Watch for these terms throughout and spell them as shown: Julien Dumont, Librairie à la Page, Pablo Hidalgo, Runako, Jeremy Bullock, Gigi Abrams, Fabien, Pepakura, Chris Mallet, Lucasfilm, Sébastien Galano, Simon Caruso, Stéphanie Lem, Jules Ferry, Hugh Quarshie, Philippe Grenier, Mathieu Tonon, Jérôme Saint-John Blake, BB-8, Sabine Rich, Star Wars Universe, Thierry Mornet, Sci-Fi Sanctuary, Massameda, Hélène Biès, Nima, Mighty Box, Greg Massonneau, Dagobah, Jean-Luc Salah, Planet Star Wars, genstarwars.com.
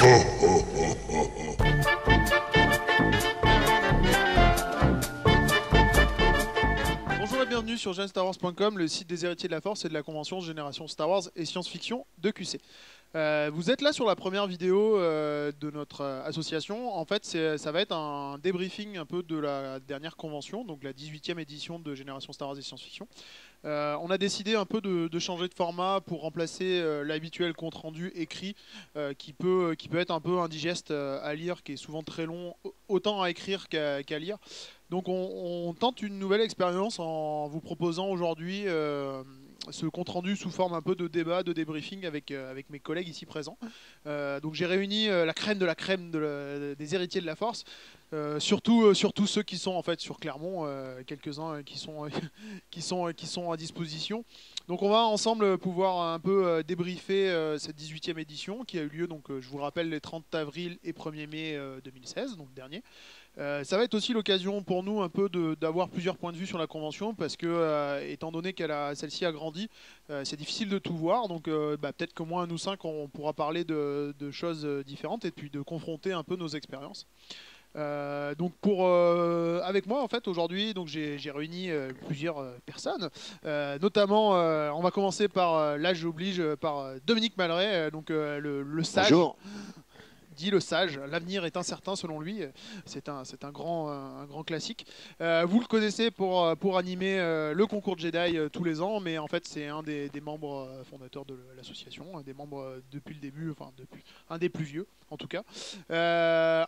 Bonjour et bienvenue sur GenStarWars.com, le site des héritiers de la Force et de la convention Génération Star Wars et Science-Fiction de QC. Vous êtes là sur la première vidéo de notre association. En fait, ça va être un débriefing un peu de la dernière convention, donc la 18e édition de Génération Star Wars et Science-Fiction. On a décidé un peu de changer de format pour remplacer l'habituel compte-rendu écrit qui peut être un peu indigeste à lire, qui est souvent très long, autant à écrire qu'à lire. Donc on tente une nouvelle expérience en vous proposant aujourd'hui ce compte-rendu sous forme un peu de débat, de débriefing avec mes collègues ici présents. Donc j'ai réuni la crème de la crème des héritiers de la Force, surtout ceux qui sont en fait sur Clermont, quelques-uns qui sont à disposition. Donc on va ensemble pouvoir un peu débriefer cette 18e édition qui a eu lieu, donc je vous le rappelle, les 30 avril et 1er mai 2016, donc dernier. Ça va être aussi l'occasion pour nous un peu d'avoir plusieurs points de vue sur la convention parce que étant donné qu'elle celle-ci a grandi, c'est difficile de tout voir, donc peut-être qu'au moins nous cinq on pourra parler de choses différentes et puis de confronter un peu nos expériences. Donc avec moi en fait aujourd'hui, donc j'ai réuni plusieurs personnes, notamment on va commencer par l'âge oblige, par Dominique Malray, donc le sage. Bonjour. Dit le sage, l'avenir est incertain selon lui, c'est un grand classique. Vous le connaissez pour animer le concours de Jedi tous les ans, mais en fait c'est un des membres fondateurs de l'association, un des membres depuis le début, enfin un des plus vieux en tout cas.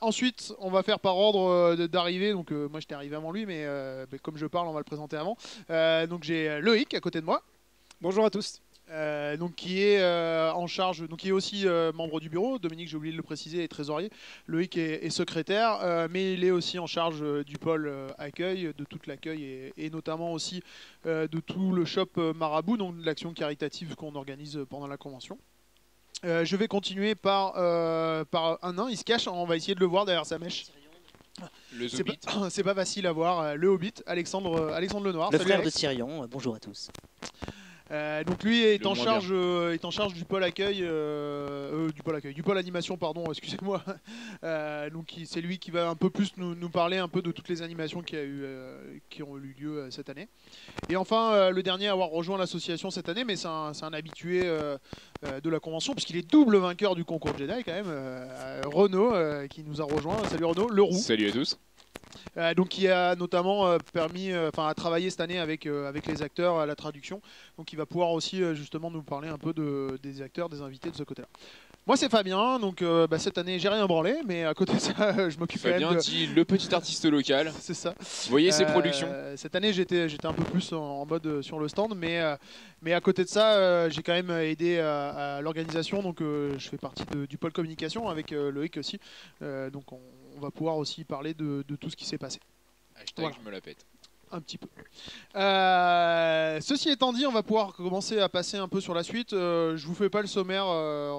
Ensuite on va faire par ordre d'arrivée, donc moi j'étais arrivé avant lui, mais comme je parle on va le présenter avant. Donc j'ai Loïc à côté de moi. Bonjour à tous. Donc qui est en charge, donc qui est aussi membre du bureau. Dominique, j'ai oublié de le préciser, est trésorier. Loïc est secrétaire, mais il est aussi en charge du pôle accueil, de tout l'accueil et notamment aussi de tout le shop Marabout, donc l'action caritative qu'on organise pendant la convention. Je vais continuer par un nain, il se cache, on va essayer de le voir derrière sa mèche. C'est pas facile à voir, le Hobbit, Alexandre Lenoir. Le frère de Tyrion, bonjour à tous. Donc lui est en charge du pôle accueil, du pôle animation, pardon, excusez-moi. Donc c'est lui qui va un peu plus nous parler un peu de toutes les animations qui ont eu lieu cette année. Et enfin le dernier à avoir rejoint l'association cette année, mais c'est un habitué de la convention puisqu'il est double vainqueur du concours Jedi quand même. Renaud qui nous a rejoint. Salut Renaud Leroux. Salut à tous. Donc qui a notamment permis, à travailler cette année avec les acteurs à la traduction. Donc il va pouvoir aussi justement nous parler un peu des acteurs, des invités de ce côté-là. Moi c'est Fabien, donc cette année j'ai rien branlé, mais à côté de ça je m'occupe quand même de... Fabien dit le petit artiste local, c'est ça. Vous voyez ses productions. Cette année j'étais un peu plus en mode sur le stand, mais à côté de ça j'ai quand même aidé à l'organisation, donc je fais partie du pôle communication avec Loïc aussi, donc on va pouvoir aussi parler de tout ce qui s'est passé. Hashtag voilà. Je me la pète. Un petit peu. Ceci étant dit, on va pouvoir commencer à passer un peu sur la suite. Je vous fais pas le sommaire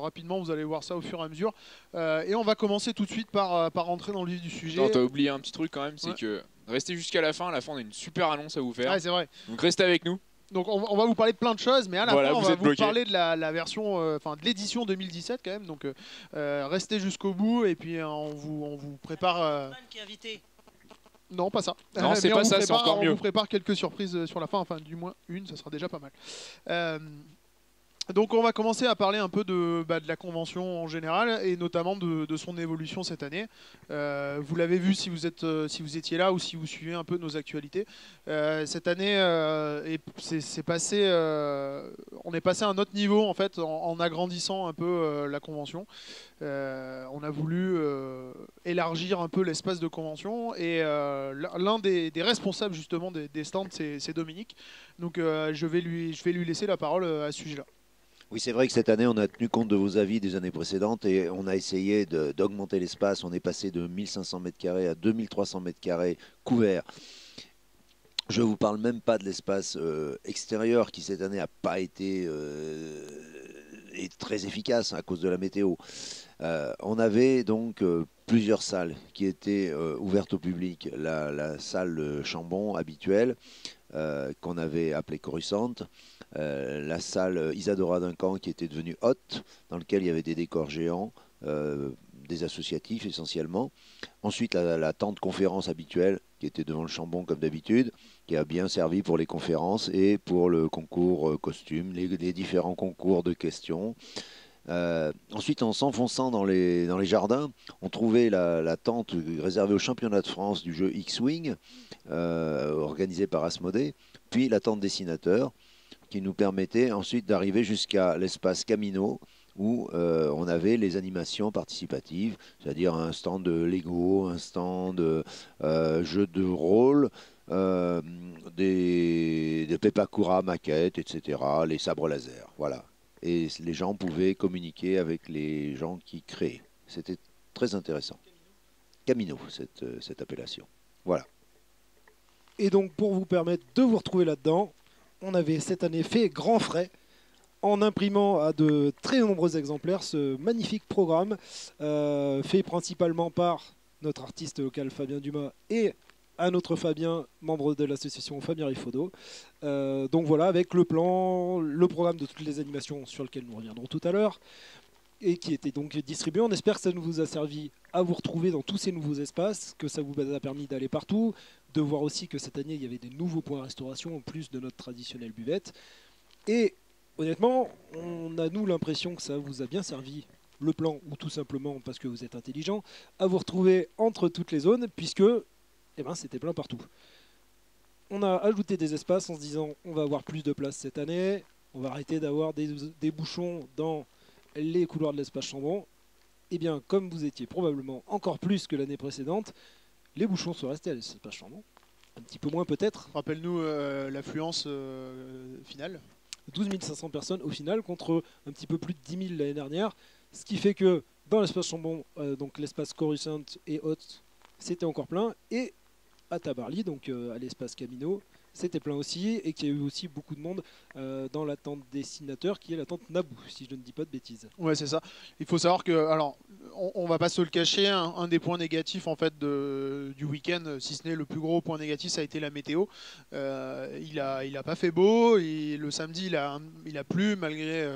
rapidement, vous allez voir ça au fur et à mesure. Et on va commencer tout de suite par rentrer dans le vif du sujet. T'as oublié un petit truc quand même, c'est ouais. Que restez jusqu'à la fin. À la fin, on a une super annonce à vous faire. Ouais, c'est vrai. Donc restez avec nous. Donc on va vous parler de plein de choses, mais à la fin on va vous parler de la version, de l'édition 2017 quand même. Donc restez jusqu'au bout et puis on vous prépare. Qui est invité. Non, pas ça. Non, c'est pas ça, c'est encore mieux. On vous prépare quelques surprises sur la fin, enfin du moins une, ça sera déjà pas mal. Donc on va commencer à parler un peu de la convention en général et notamment de son évolution cette année. Vous l'avez vu si vous étiez là ou si vous suivez un peu nos actualités. Cette année, on est passé à un autre niveau en fait en agrandissant un peu la convention. On a voulu élargir un peu l'espace de convention et l'un des responsables justement des stands, c'est Dominique. Donc je vais lui laisser la parole à ce sujet-là. Oui, c'est vrai que cette année, on a tenu compte de vos avis des années précédentes et on a essayé d'augmenter l'espace. On est passé de 1500 m² à 2300 m² couverts. Je ne vous parle même pas de l'espace extérieur qui, cette année, n'a pas été très efficace à cause de la météo. On avait donc plusieurs salles qui étaient ouvertes au public. La salle Chambon habituelle, qu'on avait appelée Coruscant. La salle Isadora Duncan qui était devenue Hoth, dans laquelle il y avait des décors géants, des associatifs essentiellement. Ensuite, la tente conférence habituelle qui était devant le Chambon comme d'habitude, qui a bien servi pour les conférences et pour le concours costume, les différents concours de questions. Ensuite, en s'enfonçant dans les jardins, on trouvait la tente réservée au championnat de France du jeu X-Wing, organisée par Asmodée, puis la tente dessinateur, qui nous permettait ensuite d'arriver jusqu'à l'espace Kamino, où on avait les animations participatives, c'est-à-dire un stand de Lego, un stand de jeux de rôle, des Pepakura maquettes, etc., les sabres laser, voilà. Et les gens pouvaient communiquer avec les gens qui créaient. C'était très intéressant. Kamino, cette appellation. Voilà. Et donc, pour vous permettre de vous retrouver là-dedans, on avait cette année fait grand frais en imprimant à de très nombreux exemplaires ce magnifique programme fait principalement par notre artiste local Fabien Dumas et un autre Fabien, membre de l'association Fabien Rifaudot. Donc voilà, avec le plan, le programme de toutes les animations sur lequel nous reviendrons tout à l'heure, et qui était donc distribué. On espère que ça vous a servi à vous retrouver dans tous ces nouveaux espaces, que ça vous a permis d'aller partout, de voir aussi que cette année, il y avait des nouveaux points de restauration, en plus de notre traditionnelle buvette. Et honnêtement, on a nous l'impression que ça vous a bien servi, le plan, ou tout simplement parce que vous êtes intelligent, à vous retrouver entre toutes les zones, puisque... eh ben, c'était plein partout. On a ajouté des espaces en se disant on va avoir plus de place cette année, on va arrêter d'avoir des bouchons dans les couloirs de l'espace Chambon. Et bien, comme vous étiez probablement encore plus que l'année précédente, les bouchons sont restés à l'espace Chambon. Un petit peu moins peut-être. Rappelle-nous l'affluence finale. 12 500 personnes au final contre un petit peu plus de 10 000 l'année dernière. Ce qui fait que dans l'espace Chambon, donc l'espace Coruscant et Hoth, c'était encore plein. Et à Tabarly, donc à l'espace Kamino, c'était plein aussi, et qu'il y a eu aussi beaucoup de monde dans la tente dessinateur, qui est la tente Naboo, si je ne dis pas de bêtises. Ouais, c'est ça. Il faut savoir que, alors, on va pas se le cacher, un des points négatifs en fait du week-end, si ce n'est le plus gros point négatif, ça a été la météo. Il a pas fait beau, et le samedi il a plu, malgré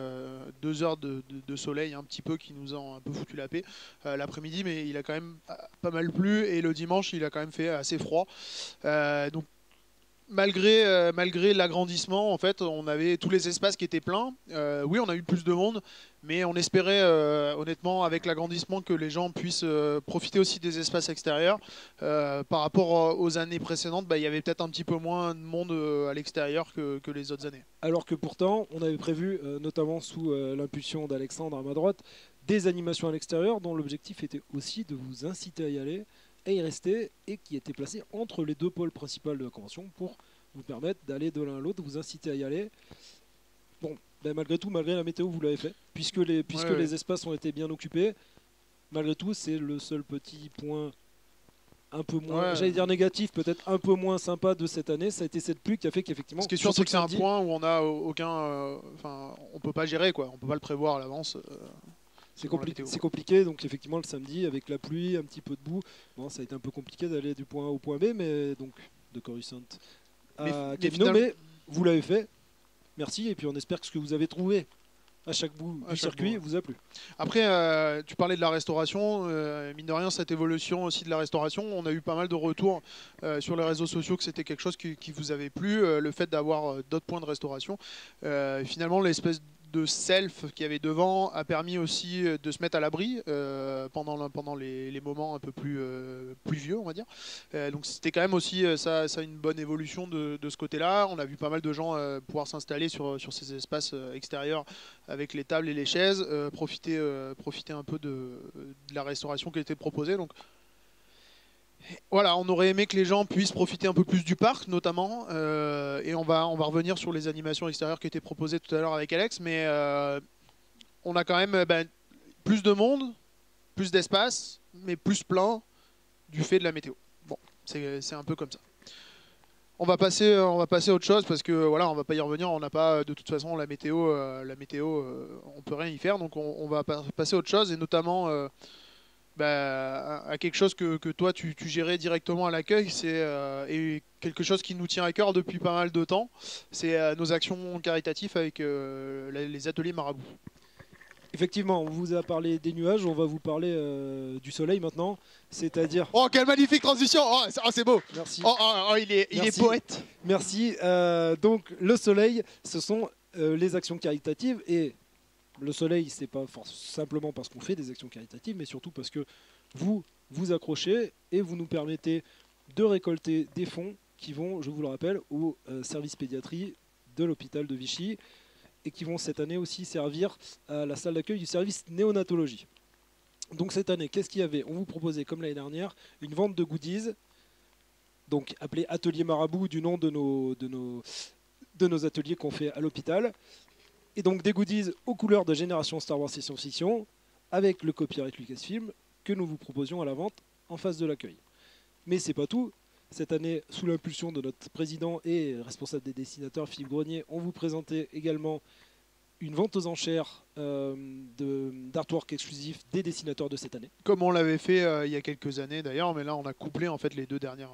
2 heures de soleil un petit peu qui nous a un peu foutu la paix l'après-midi, mais il a quand même pas mal plu, et le dimanche il a quand même fait assez froid. Donc malgré l'agrandissement, en fait, on avait tous les espaces qui étaient pleins. Oui, on a eu plus de monde, mais on espérait honnêtement, avec l'agrandissement, que les gens puissent profiter aussi des espaces extérieurs. Par rapport aux années précédentes, bah, il y avait peut-être un petit peu moins de monde à l'extérieur que les autres années. Alors que pourtant, on avait prévu, notamment sous l'impulsion d'Alexandre à ma droite, des animations à l'extérieur dont l'objectif était aussi de vous inciter à y aller, et y rester, et qui était placé entre les deux pôles principaux de la convention pour vous permettre d'aller de l'un à l'autre, vous inciter à y aller. Bon, ben malgré tout, malgré la météo, vous l'avez fait, puisque les espaces ont été bien occupés. Malgré tout, c'est le seul petit point un peu moins, j'allais dire négatif, peut-être un peu moins sympa de cette année. Ça a été cette pluie qui a fait qu'effectivement... Ce qui est sûr, c'est que c'est un point où on n'a aucun... Enfin, on peut pas gérer, quoi. On peut pas le prévoir à l'avance. C'est compliqué, donc effectivement le samedi, avec la pluie, un petit peu de boue, bon, ça a été un peu compliqué d'aller du point A au point B, mais donc de Coruscant à Kamino, mais vous l'avez fait, merci, et puis on espère que ce que vous avez trouvé à chaque bout du circuit vous a plu. Après, tu parlais de la restauration, mine de rien, cette évolution aussi de la restauration, on a eu pas mal de retours sur les réseaux sociaux que c'était quelque chose qui vous avait plu, le fait d'avoir d'autres points de restauration, finalement l'espèce de self qu'il y avait devant a permis aussi de se mettre à l'abri pendant les moments un peu plus pluvieux, on va dire. Donc c'était quand même aussi ça une bonne évolution de ce côté-là. On a vu pas mal de gens pouvoir s'installer sur ces espaces extérieurs avec les tables et les chaises, profiter un peu de la restauration qui était proposée. Donc voilà, on aurait aimé que les gens puissent profiter un peu plus du parc, notamment. Et on va revenir sur les animations extérieures qui étaient proposées tout à l'heure avec Alex. Mais on a quand même plus de monde, plus d'espace, mais plus plein du fait de la météo. Bon, c'est un peu comme ça. On va passer à autre chose parce que voilà, on va pas y revenir. On n'a pas de toute façon la météo, on peut rien y faire. Donc on va passer à autre chose, et notamment. Bah, à quelque chose que toi tu gérais directement à l'accueil, c'est et quelque chose qui nous tient à cœur depuis pas mal de temps, c'est nos actions caritatives avec les ateliers Marabout. Effectivement, on vous a parlé des nuages, on va vous parler du soleil maintenant, c'est-à-dire... Oh, quelle magnifique transition! Oh, c'est beau! Merci. Il est poète. Merci. Donc, le soleil, ce sont les actions caritatives. Et le soleil, c'est pas simplement parce qu'on fait des actions caritatives, mais surtout parce que vous vous accrochez et vous nous permettez de récolter des fonds qui vont, je vous le rappelle, au service pédiatrie de l'hôpital de Vichy, et qui vont cette année aussi servir à la salle d'accueil du service néonatologie. Donc cette année, qu'est-ce qu'il y avait? On vous proposait, comme l'année dernière, une vente de goodies, donc appelée Atelier Marabout, du nom de nos ateliers qu'on fait à l'hôpital. Et donc des goodies aux couleurs de Génération Star Wars et science-fiction, avec le copyright Lucasfilm, que nous vous proposions à la vente en face de l'accueil. Mais c'est pas tout. Cette année, sous l'impulsion de notre président et responsable des dessinateurs, Philippe Grenier, on vous présentait également une vente aux enchères d'artwork exclusif des dessinateurs de cette année. Comme on l'avait fait il y a quelques années d'ailleurs, mais là on a couplé en fait les deux dernières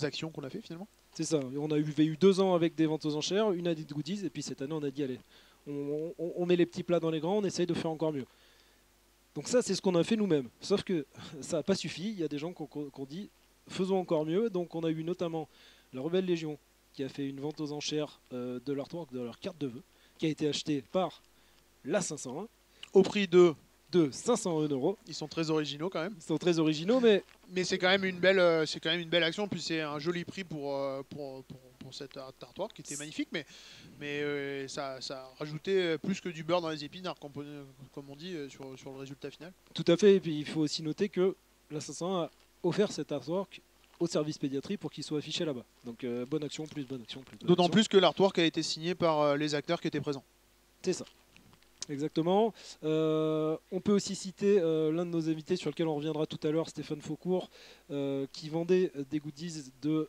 actions qu'on a fait finalement. C'est ça, on a eu 2 ans avec des ventes aux enchères, une année de goodies, et puis cette année on a dit allez, on met les petits plats dans les grands, on essaye de faire encore mieux. Donc ça c'est ce qu'on a fait nous-mêmes, sauf que ça n'a pas suffi, il y a des gens qu'on dit... Faisons encore mieux, donc on a eu notamment la Rebelle Légion qui a fait une vente aux enchères de l'artwork de leur carte de vœux, qui a été achetée par la 501. Au prix de 501 €. Ils sont très originaux quand même. Ils sont très originaux, mais c'est quand même une belle, action, puis c'est un joli prix pour cet artwork qui était magnifique, mais ça rajoutait plus que du beurre dans les épinards, comme on dit, sur le résultat final. Tout à fait, et puis il faut aussi noter que la 501 a offert cet artwork au service pédiatrie pour qu'il soit affiché là-bas. Donc bonne action, plus bonne action, plus. D'autant plus que l'artwork a été signé par les acteurs qui étaient présents. C'est ça. Exactement. On peut aussi citer l'un de nos invités sur lequel on reviendra tout à l'heure, Stéphane Faucourt, qui vendait des goodies de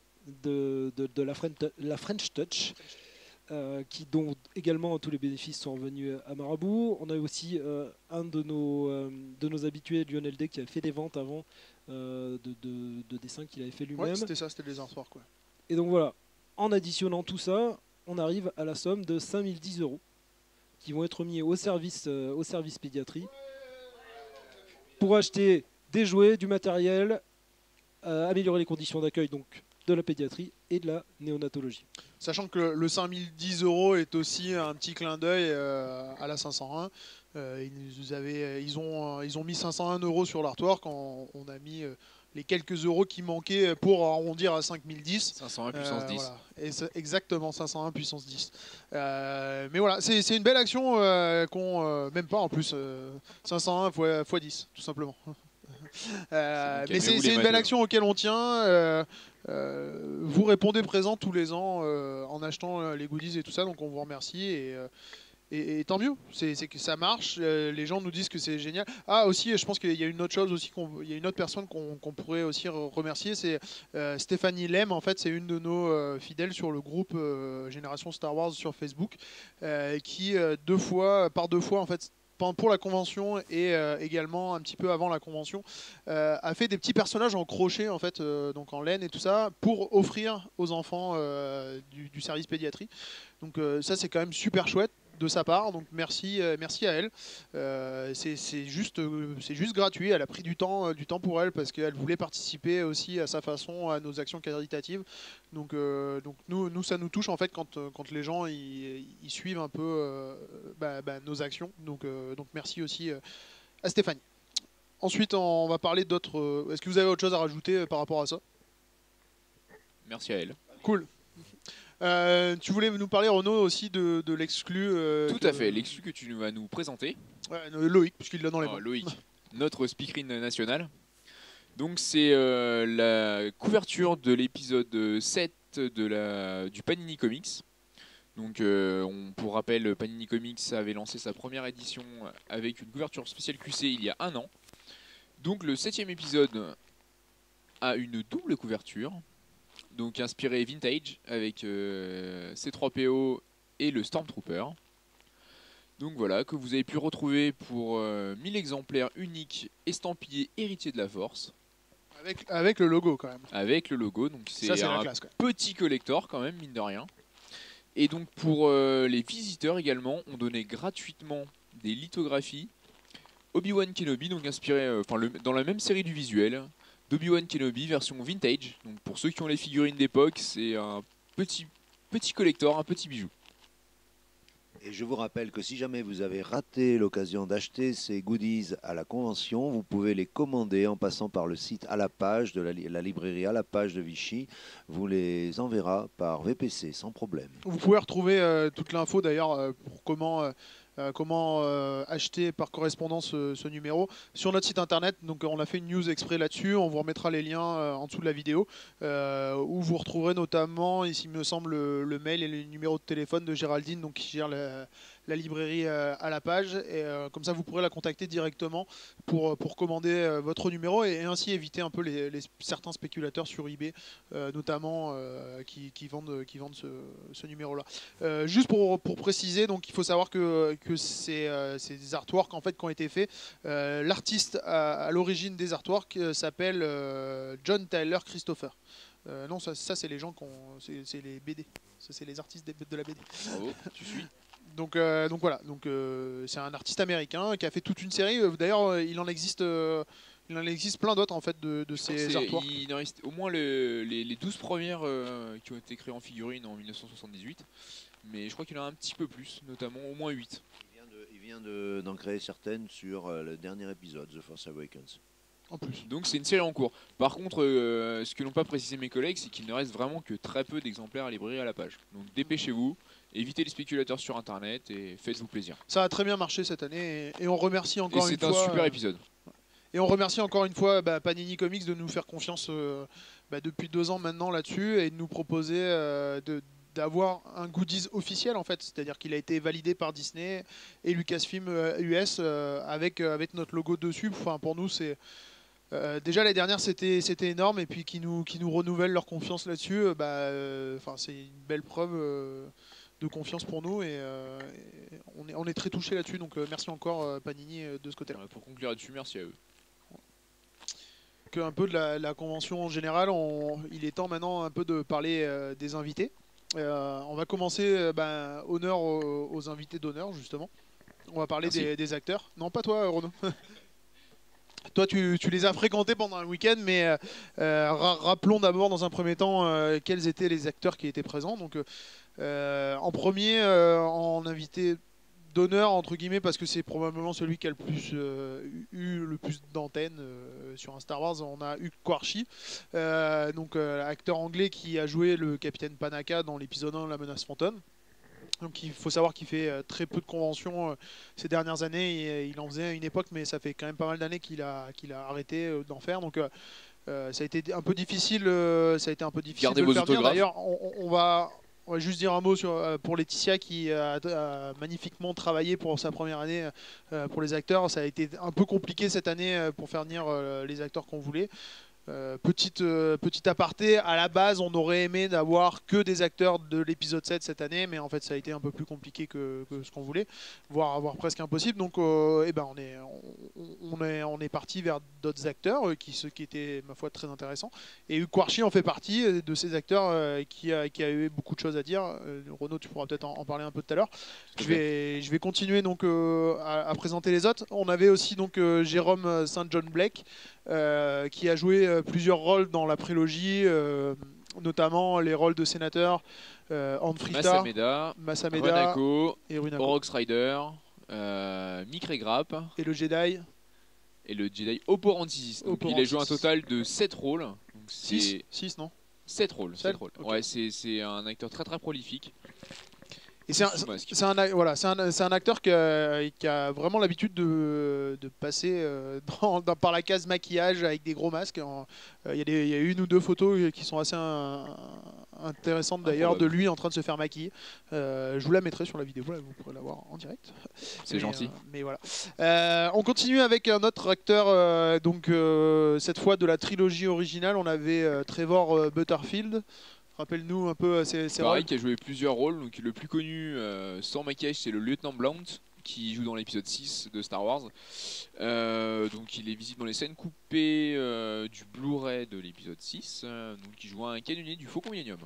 la French Touch, dont également tous les bénéfices sont revenus à Marabout. On a aussi un de nos habitués, Lionel D, qui a fait des ventes avant de dessins qu'il avait fait lui-même. Ouais, c'était ça, c'était les artworks. Ouais. Et donc voilà, en additionnant tout ça, on arrive à la somme de 5010 € qui vont être mis au service pédiatrie pour acheter des jouets, du matériel, améliorer les conditions d'accueil donc de la pédiatrie et de la néonatologie. Sachant que le 5010 € est aussi un petit clin d'œil à la 501. Ils ont mis 501 € sur l'artwork, on a mis les quelques euros qui manquaient pour arrondir à 5010. 501 puissance 10. Voilà. Et exactement, 501 puissance 10. Mais voilà, c'est une belle action même pas en plus, 501 x 10, tout simplement. Mais c'est une belle action auquel on tient. Vous répondez présent tous les ans en achetant les goodies et tout ça, donc on vous remercie et tant mieux, c'est que ça marche, les gens nous disent que c'est génial. Ah aussi, je pense qu'il y a une autre chose aussi, il y a une autre personne qu'on pourrait aussi remercier, c'est Stéphanie Lem, en fait c'est une de nos fidèles sur le groupe Génération Star Wars sur Facebook, qui par deux fois en fait, pour la convention et également un petit peu avant la convention, a fait des petits personnages en crochet en fait, donc en laine et tout ça, pour offrir aux enfants du service pédiatrie. Donc ça c'est quand même super chouette de sa part, donc merci à elle. C'est juste gratuit, elle a pris du temps pour elle parce qu'elle voulait participer aussi à sa façon à nos actions caritatives. Donc nous ça nous touche en fait quand les gens ils suivent un peu nos actions. Donc merci aussi à Stéphanie. Ensuite on va parler d'autres. Est-ce que vous avez autre chose à rajouter par rapport à ça? Merci à elle. Cool. Tu voulais nous parler, Renaud, aussi de l'exclu. Tout à fait, l'exclu que tu vas nous présenter. Loïc, puisqu'il l'a dans les mains. Loïc, notre speakerine nationale. Donc c'est la couverture de l'épisode 7 du Panini Comics. Donc pour rappel, Panini Comics avait lancé sa première édition avec une couverture spéciale QC il y a 1 an. Donc le 7e épisode a une double couverture. Donc inspiré vintage avec C3PO et le Stormtrooper. Donc voilà, que vous avez pu retrouver pour 1000 exemplaires uniques estampillés héritiers de la force. Avec le logo quand même. Avec le logo, donc c'est un petit collector quand même, mine de rien. Et donc pour les visiteurs également, on donnait gratuitement des lithographies Obi-Wan Kenobi, donc inspiré dans la même série du visuel d'Obi-Wan Kenobi version vintage. Donc pour ceux qui ont les figurines d'époque, c'est un petit collector, un petit bijou. Et je vous rappelle que si jamais vous avez raté l'occasion d'acheter ces goodies à la convention, vous pouvez les commander en passant par le site à la page de la librairie à la page de Vichy. Vous les enverra par VPC sans problème. Vous pouvez retrouver toute l'info d'ailleurs pour comment acheter par correspondance ce numéro sur notre site internet. Donc on a fait une news exprès là-dessus, on vous remettra les liens en dessous de la vidéo où vous retrouverez notamment, ici me semble, le mail et le numéro de téléphone de Géraldine, donc qui gère la librairie à la page, et comme ça vous pourrez la contacter directement pour commander votre numéro et ainsi éviter un peu certains spéculateurs sur eBay notamment qui vendent ce numéro là. Juste pour préciser, donc il faut savoir que ces artworks en fait qui ont été faits, l'artiste à l'origine des artworks s'appelle John Tyler Christopher. Non, ça c'est les gens c'est les BD, ça c'est les artistes de la BD. Oh, tu suis. Donc voilà, c'est un artiste américain qui a fait toute une série. D'ailleurs, il en existe plein d'autres en fait de ces artworks. Il en reste au moins les 12 premières qui ont été créées en figurine en 1978, mais je crois qu'il en a un petit peu plus, notamment au moins 8. Il vient d'en créer certaines sur le dernier épisode, The Force Awakens. En plus. Donc c'est une série en cours. Par contre, ce que n'ont pas précisé mes collègues, c'est qu'il ne reste vraiment que très peu d'exemplaires à librairie à la page. Donc dépêchez-vous. Évitez les spéculateurs sur internet et faites-vous plaisir. Ça a très bien marché cette année et on remercie encore une fois. C'est un super épisode. Et on remercie encore une fois Panini Comics de nous faire confiance depuis 2 ans maintenant là-dessus et de nous proposer d'avoir un goodies officiel en fait, c'est-à-dire qu'il a été validé par Disney et Lucasfilm US avec notre logo dessus. Enfin, pour nous c'est déjà les dernières c'était énorme et puis qui nous renouvellent leur confiance là-dessus. C'est une belle preuve. De confiance pour nous et on est très touchés là-dessus, donc merci encore Panini de ce côté-là. Pour conclure là-dessus, merci à eux. Que un peu de la convention en général, il est temps maintenant un peu de parler des invités. On va commencer honneur aux invités d'honneur justement. On va parler des acteurs. Non, pas toi Renaud. Toi, tu les as fréquentés pendant un week-end, mais rappelons d'abord dans un premier temps quels étaient les acteurs qui étaient présents. Donc, en premier, en invité d'honneur, entre guillemets, parce que c'est probablement celui qui a le plus eu le plus d'antennes sur un Star Wars, on a Hugh Quarshie, acteur anglais qui a joué le capitaine Panaka dans l'épisode 1 de La Menace Fantôme. Donc il faut savoir qu'il fait très peu de conventions ces dernières années, il en faisait à une époque mais ça fait quand même pas mal d'années qu'il a arrêté d'en faire, donc ça a été un peu difficile de le faire venir. D'ailleurs on va juste dire un mot pour Laetitia qui a magnifiquement travaillé pour sa première année pour les acteurs. Ça a été un peu compliqué cette année pour faire venir les acteurs qu'on voulait. Petit aparté, à la base on aurait aimé d'avoir que des acteurs de l'épisode 7 cette année, mais en fait ça a été un peu plus compliqué que ce qu'on voulait, voire presque impossible. Donc on est parti vers d'autres acteurs qui étaient ma foi très intéressants, et Hugh Quarshie en fait partie de ces acteurs qui a eu beaucoup de choses à dire. Renaud, tu pourras peut-être en parler un peu tout à l'heure. Je vais continuer donc à présenter les autres. On avait aussi donc Jérôme Saint-John Blake qui a joué plusieurs rôles dans la prélogie, notamment les rôles de sénateur Anfrita, Massameda et Runako, Orox Rider, Mick Regrap et le Jedi Oporantis. Donc il a joué un total de 7 rôles. 6 non 7 rôles, 7 rôles. Okay. Ouais, c'est un acteur très très prolifique. Et c'est un acteur qui a vraiment l'habitude de passer par la case maquillage avec des gros masques. Il y a une ou deux photos qui sont assez intéressantes d'ailleurs de lui en train de se faire maquiller. Je vous la mettrai sur la vidéo, là, vous pourrez la voir en direct. C'est gentil. Mais voilà. On continue avec un autre acteur, cette fois de la trilogie originale. On avait Trevor Butterfield. Rappelle-nous un peu ces rôles. Pareil, qui a joué plusieurs rôles. Donc, le plus connu sans maquillage, c'est le lieutenant Blount, qui joue dans l'épisode 6 de Star Wars. Donc, il est visible dans les scènes coupées du Blu-ray de l'épisode 6. Donc, il joue un canonnier du Faucon Millenium.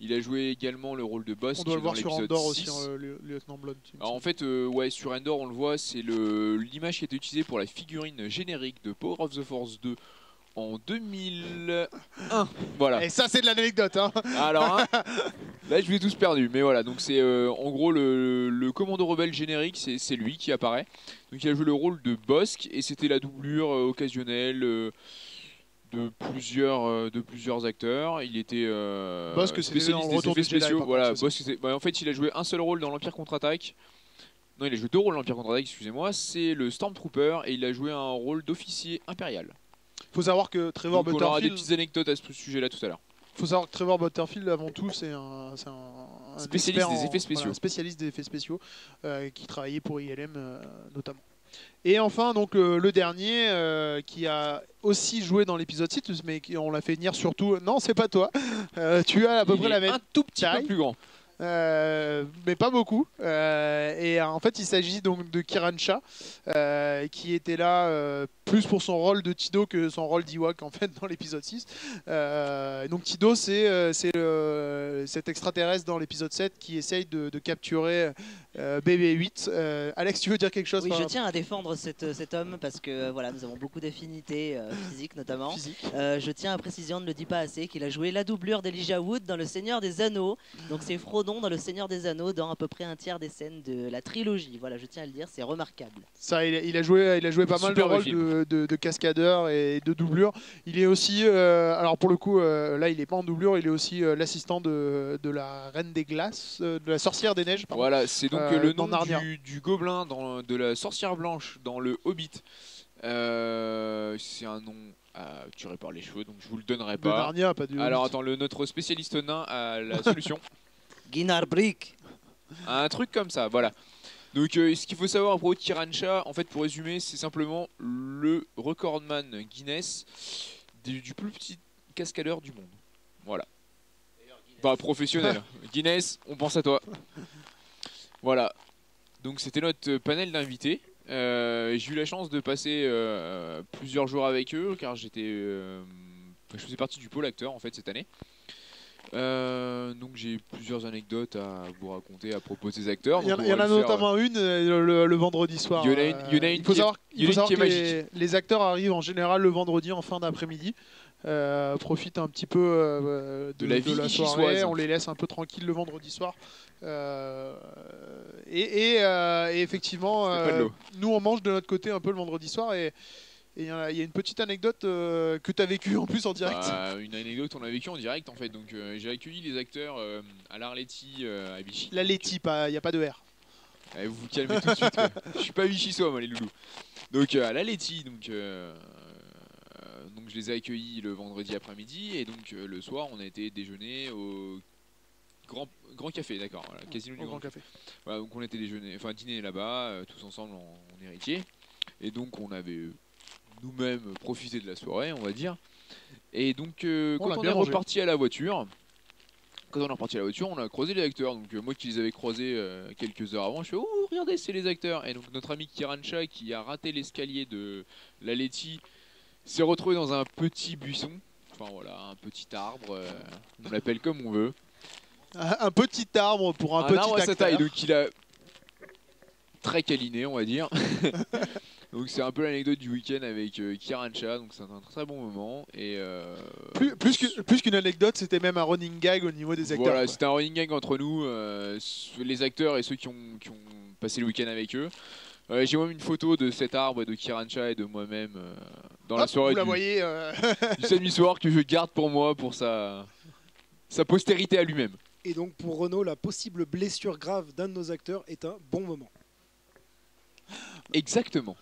Il a joué également le rôle de boss. On doit le voir sur Endor 6. Aussi, le lieutenant Blond. En fait, ouais, sur Endor, on le voit, c'est l'image qui est utilisée pour la figurine générique de Power of the Force 2 en 2001. Voilà. Et ça, c'est de l'anecdote. Hein. Alors, hein, là, je vais tous perdu. Mais voilà, donc c'est en gros le commando rebelle générique, c'est lui qui apparaît. Donc, il a joué le rôle de Bossk et c'était la doublure occasionnelle. De plusieurs acteurs. Il était spécialiste des effets spéciaux. Voilà, en fait, il a joué un seul rôle dans l'Empire Contre-Attaque. Non, il a joué deux rôles dans l'Empire Contre-Attaque, excusez-moi. C'est le Stormtrooper et il a joué un rôle d'officier impérial. Il faut savoir que Trevor Butterfield... On aura des petites anecdotes à ce sujet-là tout à l'heure. Il faut savoir que Trevor Butterfield, avant tout, c'est un spécialiste des effets spéciaux. Voilà, spécialiste des effets spéciaux qui travaillait pour ILM notamment. Et enfin, donc, le dernier qui a aussi joué dans l'épisode 6, mais on l'a fait venir surtout... Non, c'est pas toi. Tu as à peu près la même taille. Un tout petit peu plus grand. Mais pas beaucoup. Et en fait, il s'agit donc de Kiran Shah, qui était là plus pour son rôle de Teedo que son rôle d'Ewok en fait, dans l'épisode 6. Donc Teedo, c'est cet extraterrestre dans l'épisode 7 qui essaye de capturer... BB-8. Alex, tu veux dire quelque chose? Oui, je tiens à défendre cet homme parce que voilà, nous avons beaucoup d'affinités physiques notamment. Je tiens à préciser, on ne le dit pas assez, qu'il a joué la doublure d'Elijah Wood dans Le Seigneur des Anneaux. Donc c'est Frodon dans Le Seigneur des Anneaux dans à peu près un tiers des scènes de la trilogie. Voilà, je tiens à le dire, c'est remarquable. Ça, il a joué pas mal de rôles de cascadeur et de doublure. Il est aussi, alors pour le coup, là il n'est pas en doublure, il est aussi l'assistant de la Reine des Glaces, de la Sorcière des Neiges. Pardon. Voilà, c'est donc le nom du gobelin de la Sorcière Blanche dans le Hobbit. C'est un nom tiré par les cheveux, donc je vous le donnerai pas. Narnia, pas du Hobbit. Alors attends, notre spécialiste nain a la solution. Guinness Brick. Un truc comme ça, voilà. Donc ce qu'il faut savoir à propos de Kiran Shah, en fait pour résumer, c'est simplement le recordman Guinness du plus petit cascadeur du monde. Voilà. Pas professionnel. Guinness, on pense à toi. Voilà, donc c'était notre panel d'invités. J'ai eu la chance de passer plusieurs jours avec eux car je faisais partie du pôle acteur en fait cette année. Donc j'ai plusieurs anecdotes à vous raconter à propos des acteurs. Il y en a notamment une le vendredi soir. Il faut savoir que les acteurs arrivent en général le vendredi en fin d'après-midi. Profitent un petit peu de la soirée, on les laisse un peu tranquilles le vendredi soir et effectivement nous on mange de notre côté un peu le vendredi soir et il y a une petite anecdote que tu as vécue en plus en direct. Une anecdote qu'on a vécue en direct en fait, donc j'ai accueilli les acteurs à l'Arletty à Vichy. L'Arletty, il n'y a pas de R. Vous vous calmez tout de suite, ouais. Je suis pas Vichy sois moi les loulous. Donc à l'Arletty, donc je les ai accueillis le vendredi après-midi et donc le soir on a été déjeuner au Grand Café, d'accord, voilà, Casino du Grand Café. Voilà, donc on a été dîner là-bas, tous ensemble en héritier. Et donc on avait nous-mêmes profité de la soirée, on va dire. Et donc quand on est reparti à la voiture, on a croisé les acteurs. Donc moi qui les avais croisés quelques heures avant, je fais « Oh, regardez, c'est les acteurs !» Et donc notre ami Kiran Shah qui a raté l'escalier de l'Arletty s'est retrouvé dans un petit buisson, enfin voilà, un petit arbre, on l'appelle comme on veut. Un petit arbre pour un petit arbre à sa taille, donc il a très câliné, on va dire. Donc c'est un peu l'anecdote du week-end avec Kiran Shah, donc c'est un très bon moment. Et plus qu'une anecdote, c'était même un running gag au niveau des acteurs. Voilà, c'était un running gag entre nous, les acteurs et ceux qui ont passé le week-end avec eux. J'ai même une photo de cet arbre, de Kiran Shah et de moi-même dans la soirée du samedi soir que je garde pour moi, pour sa postérité à lui-même. Et donc pour Renaud, la possible blessure grave d'un de nos acteurs est un bon moment. Exactement.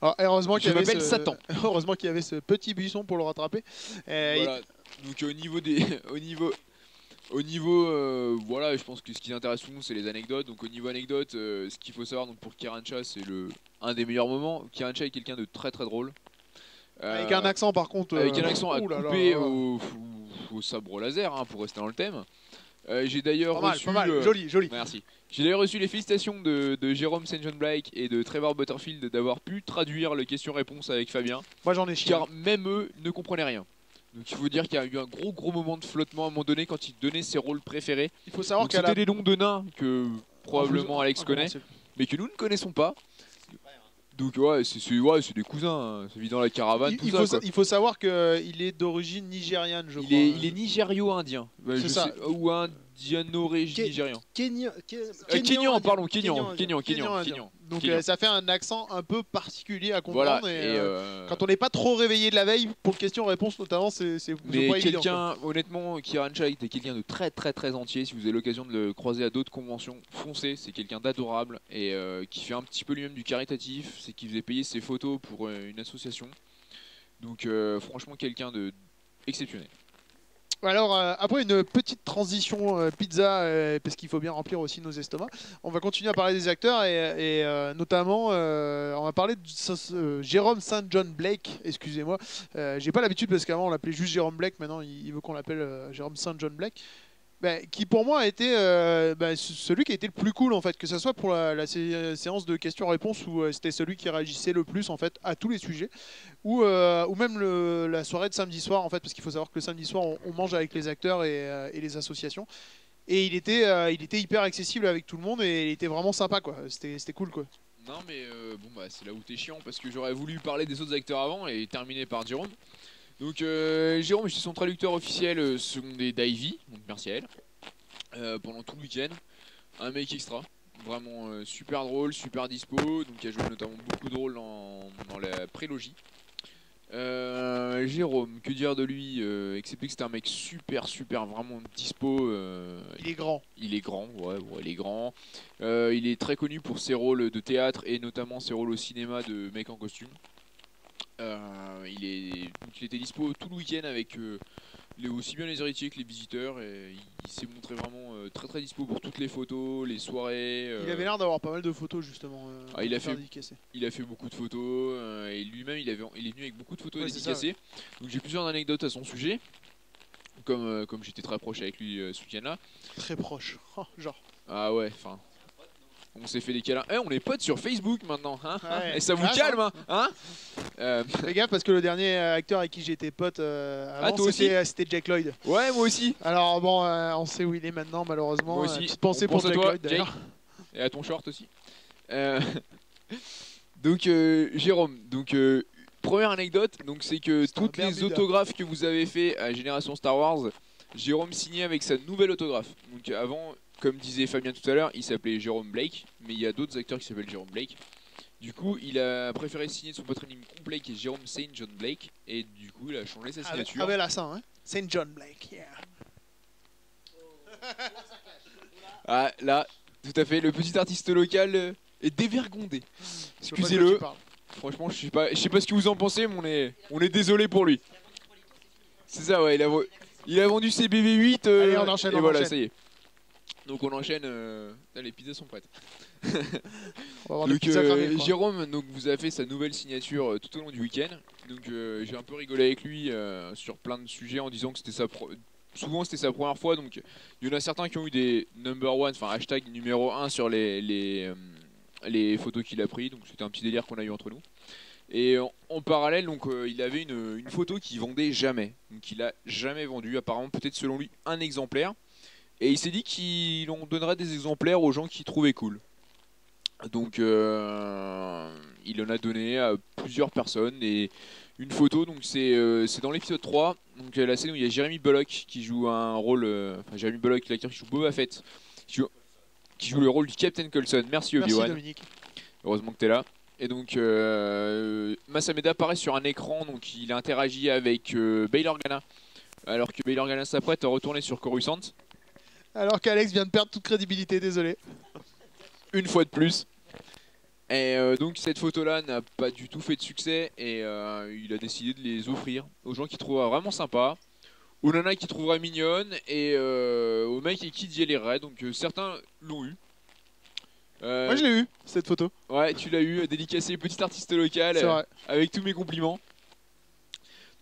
Alors, heureusement qu'il y, qu'il y avait ce petit buisson pour le rattraper. Voilà. Donc au niveau, voilà, je pense que ce qui intéresse tout le monde, c'est les anecdotes. Donc au niveau anecdote, ce qu'il faut savoir donc pour Kiran Shah, c'est un des meilleurs moments. Kiran Shah est quelqu'un de très très drôle. Avec un accent par contre. Avec un accent à couper au sabre laser, hein, pour rester dans le thème. J'ai d'ailleurs reçu... Joli, joli. Merci. J'ai d'ailleurs reçu les félicitations de Jérôme Saint-John Blake et de Trevor Butterfield d'avoir pu traduire le question-réponse avec Fabien. Moi j'en ai chier. Car même eux ne comprenaient rien. Donc il faut dire qu'il y a eu un gros moment de flottement à un moment donné quand il donnait ses rôles préférés. Il faut savoir que c'était des noms de nains que probablement Alex connaît, mais que nous ne connaissons pas. Donc ouais, c'est des cousins, hein. Ça vit dans la caravane, il faut savoir qu'il est d'origine nigériane, je crois. Il est nigério-indien. Bah, c'est ça. Ou indiano-nigérien. Kenyan. Donc ça fait un accent un peu particulier à comprendre. Voilà, et quand on n'est pas trop réveillé de la veille, pour question-réponse notamment, c'est pas évident. Mais honnêtement, Kiran Shah était quelqu'un de très entier. Si vous avez l'occasion de le croiser à d'autres conventions, foncez. C'est quelqu'un d'adorable et qui fait un petit peu lui-même du caritatif. C'est qu'il faisait payer ses photos pour une association. Donc franchement, quelqu'un d'exceptionnel. Alors après une petite transition pizza, parce qu'il faut bien remplir aussi nos estomacs, on va continuer à parler des acteurs et notamment on va parler de Jérôme Saint-John Blake, excusez-moi, j'ai pas l'habitude parce qu'avant on l'appelait juste Jérôme Blake, maintenant il veut qu'on l'appelle Jérôme Saint-John Blake. Bah, qui pour moi a été celui qui a été le plus cool en fait, que ce soit pour la séance de questions-réponses où c'était celui qui réagissait le plus en fait à tous les sujets, ou même la soirée de samedi soir en fait, parce qu'il faut savoir que le samedi soir on mange avec les acteurs et les associations, et il était hyper accessible avec tout le monde et il était vraiment sympa quoi, c'était cool quoi. Non mais bon bah c'est là où t'es chiant parce que j'aurais voulu parler des autres acteurs avant et terminer par Jérôme. Donc Jérôme, je suis son traducteur officiel secondé d'Ivy, donc merci à elle, pendant tout le week-end. Un mec extra, vraiment super drôle, super dispo, donc il a joué notamment beaucoup de rôles dans la prélogie. Jérôme, que dire de lui, excepté que c'est un mec super vraiment dispo. Il est grand. Il est grand, ouais il est grand. Il est très connu pour ses rôles de théâtre et notamment ses rôles au cinéma de mec en costume. Il était dispo tout le week-end avec aussi bien les héritiers que les visiteurs et il s'est montré vraiment très dispo pour toutes les photos, les soirées. Il avait l'air d'avoir pas mal de photos justement. Il a fait beaucoup de photos et lui-même il est venu avec beaucoup de photos dédicacées. Ouais. Donc j'ai plusieurs anecdotes à son sujet, comme j'étais très proche avec lui ce week-end-là. Très proche, oh, genre. Ah ouais, enfin. On s'est fait des câlins. Eh, on est potes sur Facebook maintenant, hein, ouais. Et ça vous calme, hein. Les gars, parce que le dernier acteur avec qui j'étais pote avant, c'était Jack Lloyd. Ouais, moi aussi. Alors bon, on sait où il est maintenant, malheureusement. Moi aussi. Petite pensée pour Jack Lloyd, d'ailleurs. Et à ton short aussi. Donc Jérôme, donc première anecdote, donc c'est que toutes les autographes que vous avez fait à Génération Star Wars, Jérôme signait avec sa nouvelle autographe. Donc avant. Comme disait Fabien tout à l'heure, il s'appelait Jérôme Blake, mais il y a d'autres acteurs qui s'appellent Jérôme Blake. Du coup, il a préféré signer son patronyme complet qui est Jérôme Saint-John Blake, et du coup, il a changé sa signature. Avec la hein, Saint-John Blake, yeah. Ah, là, tout à fait, le petit artiste local est dévergondé. Excusez-le, franchement, je sais pas ce que vous en pensez, mais on est désolé pour lui. C'est ça, ouais, il a vendu ses BB-8, allez, on enchaîne, et voilà, ça y est. Donc on enchaîne, les pizzas sont prêtes. Donc Jérôme, donc, vous a fait sa nouvelle signature tout au long du week-end. Donc j'ai un peu rigolé avec lui sur plein de sujets en disant que c'était souvent c'était sa première fois. Donc il y en a certains qui ont eu des number one, enfin hashtag numéro 1 sur les photos qu'il a pris. Donc c'était un petit délire qu'on a eu entre nous. Et en parallèle, donc, il avait une photo qu'il vendait jamais. Donc il a jamais vendu, apparemment peut-être selon lui un exemplaire. Et il s'est dit qu'il en donnerait des exemplaires aux gens qui trouvaient cool. Donc il en a donné à plusieurs personnes et une photo, donc c'est dans l'épisode 3. Donc la scène où il y a Jeremy Bullock qui joue un rôle, enfin Jeremy Bullock, l'acteur qui joue Boba Fett, qui joue le rôle du Captain Coulson. Merci Obi-Wan. Dominique. Heureusement que t'es là. Et donc Massameda apparaît sur un écran, donc il interagit avec Bail Organa. Alors que Bail Organa s'apprête à retourner sur Coruscant. Alors qu'Alex vient de perdre toute crédibilité, désolé. Une fois de plus. Et donc cette photo-là n'a pas du tout fait de succès et il a décidé de les offrir aux gens qui trouveraient vraiment sympa, aux nanas qui trouveraient mignonnes et aux mecs et qui diéléraient. Donc certains l'ont eu. Moi je l'ai eu, cette photo. Ouais, tu l'as eu, dédicacée, petite artiste locale, avec tous mes compliments.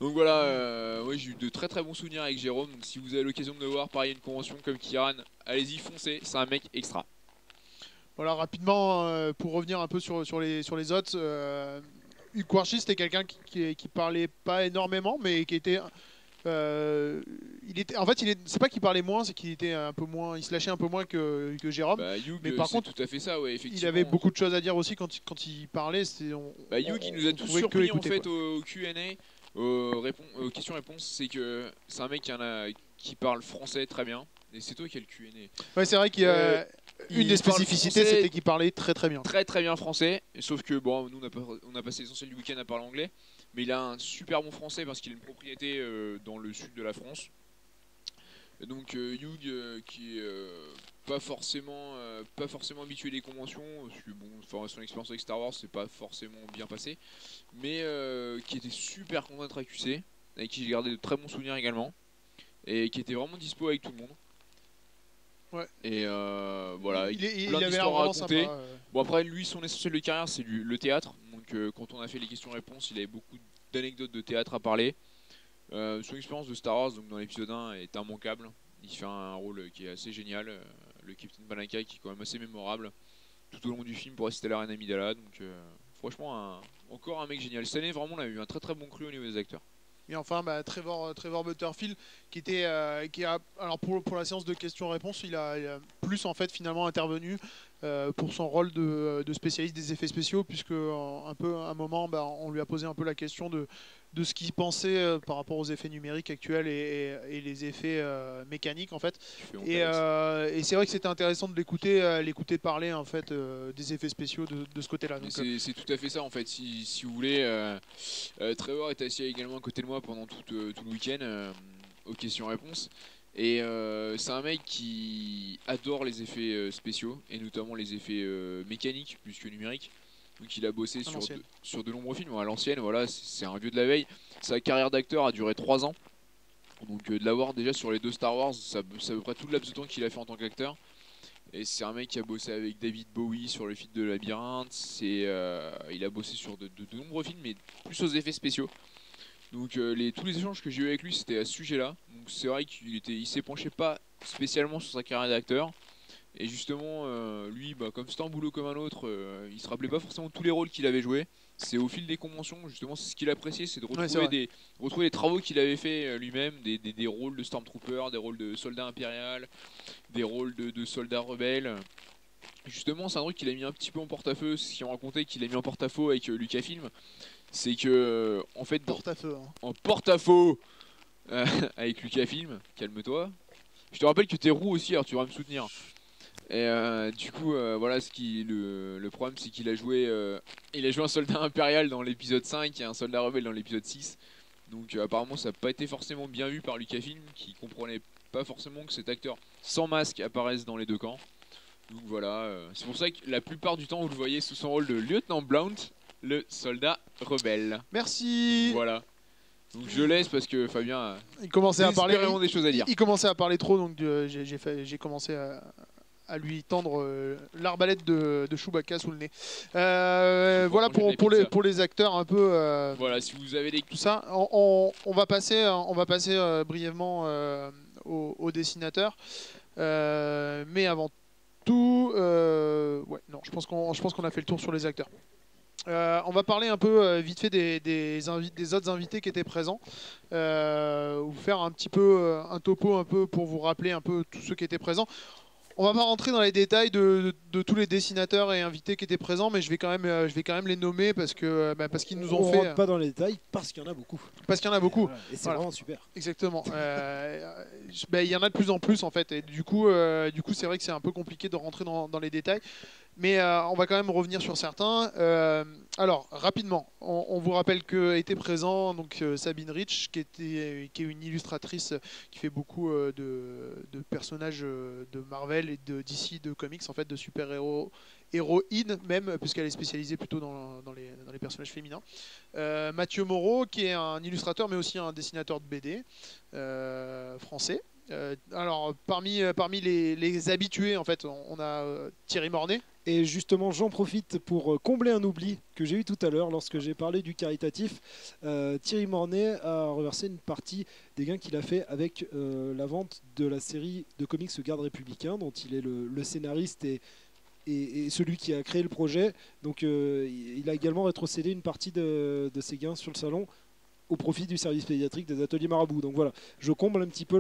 Donc voilà, ouais, j'ai eu de très bons souvenirs avec Jérôme, donc si vous avez l'occasion de le voir, pareil, une convention comme Kiran, allez-y, foncez, c'est un mec extra. Voilà, rapidement, pour revenir un peu sur les autres, Hugh Quarshie, c'était quelqu'un qui parlait pas énormément, mais qui était c'est pas qu'il parlait moins, c'est qu'il était un peu moins, il se lâchait un peu moins que Jérôme. Bah, Hugh, mais par contre, tout à fait ça, ouais, effectivement, il avait beaucoup de choses à dire aussi quand il parlait. Hugh, il nous a tous surpris en fait au Q&A, aux questions-réponses. C'est que c'est un mec qui parle français très bien, et c'est toi qui as le Q&A. Ouais, c'est vrai qu'il y a une des spécificités, c'était qu'il parlait très bien. Très bien français, sauf que bon, nous on a passé l'essentiel du week-end à parler anglais. Mais il a un super bon français parce qu'il a une propriété dans le sud de la France. Et donc Hugh, qui est pas forcément habitué des conventions, parce que bon, son expérience avec Star Wars s'est pas forcément bien passée, mais qui était super content d'être accusé, avec qui j'ai gardé de très bons souvenirs également, et qui était vraiment dispo avec tout le monde. Ouais. Et voilà, il avait l'air vraiment sympa. Bon, après, lui, son essentiel de carrière, c'est le théâtre. Donc, quand on a fait les questions-réponses, il avait beaucoup d'anecdotes de théâtre à parler. Son expérience de Star Wars, donc dans l'épisode 1, est immanquable. Il fait un rôle qui est assez génial. Le Capitaine Palanca, qui est quand même assez mémorable tout au long du film pour assister à la Reine Amidala. Donc, franchement, encore un mec génial. Cette année, vraiment, on a eu un très bon cru au niveau des acteurs. Et enfin, bah, Trevor Butterfield, alors pour la séance de questions-réponses, il a plus en fait finalement intervenu pour son rôle de spécialiste des effets spéciaux, puisque à un moment, bah, on lui a posé un peu la question de ce qu'il pensait par rapport aux effets numériques actuels et les effets mécaniques en fait. Et c'est vrai que c'était intéressant de l'écouter parler en fait des effets spéciaux de ce côté-là. C'est tout à fait ça en fait. Si vous voulez, Trevor était assis également à côté de moi pendant tout le week-end aux questions-réponses. Et c'est un mec qui adore les effets spéciaux et notamment les effets mécaniques plus que numériques. Donc il a bossé sur de nombreux films à l'ancienne, voilà, c'est un vieux de la veille. Sa carrière d'acteur a duré 3 ans, donc de l'avoir déjà sur les 2 Star Wars, c'est à peu près tout le laps de temps qu'il a fait en tant qu'acteur. Et c'est un mec qui a bossé avec David Bowie sur le film de Labyrinthe, il a bossé sur de nombreux films, mais plus aux effets spéciaux. Donc tous les échanges que j'ai eu avec lui, c'était à ce sujet-là. Donc c'est vrai qu'il s'est penché pas spécialement sur sa carrière d'acteur. Et justement, lui, bah, comme c'était un boulot comme un autre, il se rappelait pas forcément tous les rôles qu'il avait joués. C'est au fil des conventions, justement, c'est ce qu'il appréciait, c'est de retrouver les travaux qu'il avait fait lui-même, des rôles de Stormtrooper, des rôles de soldat impérial, des rôles de soldat rebelle. Justement, c'est un truc qu'il a mis un petit peu en porte-à-feu, ce qu'ils ont raconté qu'il a mis en porte-à-faux avec Lucasfilm. C'est que, en fait, en porte-à-faux avec Lucasfilm, calme-toi. Je te rappelle que t'es roux aussi, alors tu vas me soutenir. Et du coup, voilà, le problème, c'est qu'il a joué un soldat impérial dans l'épisode 5 et un soldat rebelle dans l'épisode 6. Donc apparemment, ça n'a pas été forcément bien vu par Lucasfilm, qui comprenait pas forcément que cet acteur sans masque apparaisse dans les deux camps. Donc voilà, c'est pour ça que la plupart du temps, vous le voyez sous son rôle de lieutenant Blount, le soldat rebelle. Merci. Voilà. Donc je laisse parce que Fabien il commençait à parler vraiment des choses à dire. Il commençait à parler trop, donc j'ai commencé à lui tendre l'arbalète de Chewbacca sous le nez. Voilà pour les acteurs un peu. Voilà, si vous avez tout ça, on va passer brièvement au dessinateur, mais avant tout, ouais, non, je pense qu'on a fait le tour sur les acteurs. On va parler un peu vite fait des autres invités qui étaient présents, ou faire un petit peu un topo un peu pour vous rappeler un peu tous ceux qui étaient présents. On va pas rentrer dans les détails de tous les dessinateurs et invités qui étaient présents, mais je vais quand même les nommer parce qu'ils nous ont fait. On rentre pas dans les détails parce qu'il y en a beaucoup. Parce qu'il y en a beaucoup. Et c'est vraiment super. Exactement. Il y en a de plus en plus en fait, et du coup c'est vrai que c'est un peu compliqué de rentrer dans les détails, mais on va quand même revenir sur certains. Alors rapidement, on vous rappelle que était présent donc Sabine Rich, qui est une illustratrice qui fait beaucoup de personnages de Marvel et d'ici de comics en fait, de super-héros, héroïnes même, puisqu'elle est spécialisée plutôt dans les personnages féminins. Mathieu Moreau, qui est un illustrateur mais aussi un dessinateur de BD français. Alors parmi les habitués en fait, on a Thierry Mornet. Et justement, j'en profite pour combler un oubli que j'ai eu tout à l'heure lorsque j'ai parlé du caritatif. Thierry Mornet a reversé une partie des gains qu'il a fait avec la vente de la série de comics Garde Républicain, dont il est le scénariste et celui qui a créé le projet. Donc il a également rétrocédé une partie de ses gains sur le salon au profit du service pédiatrique des ateliers Marabout. Donc voilà, je comble un petit peu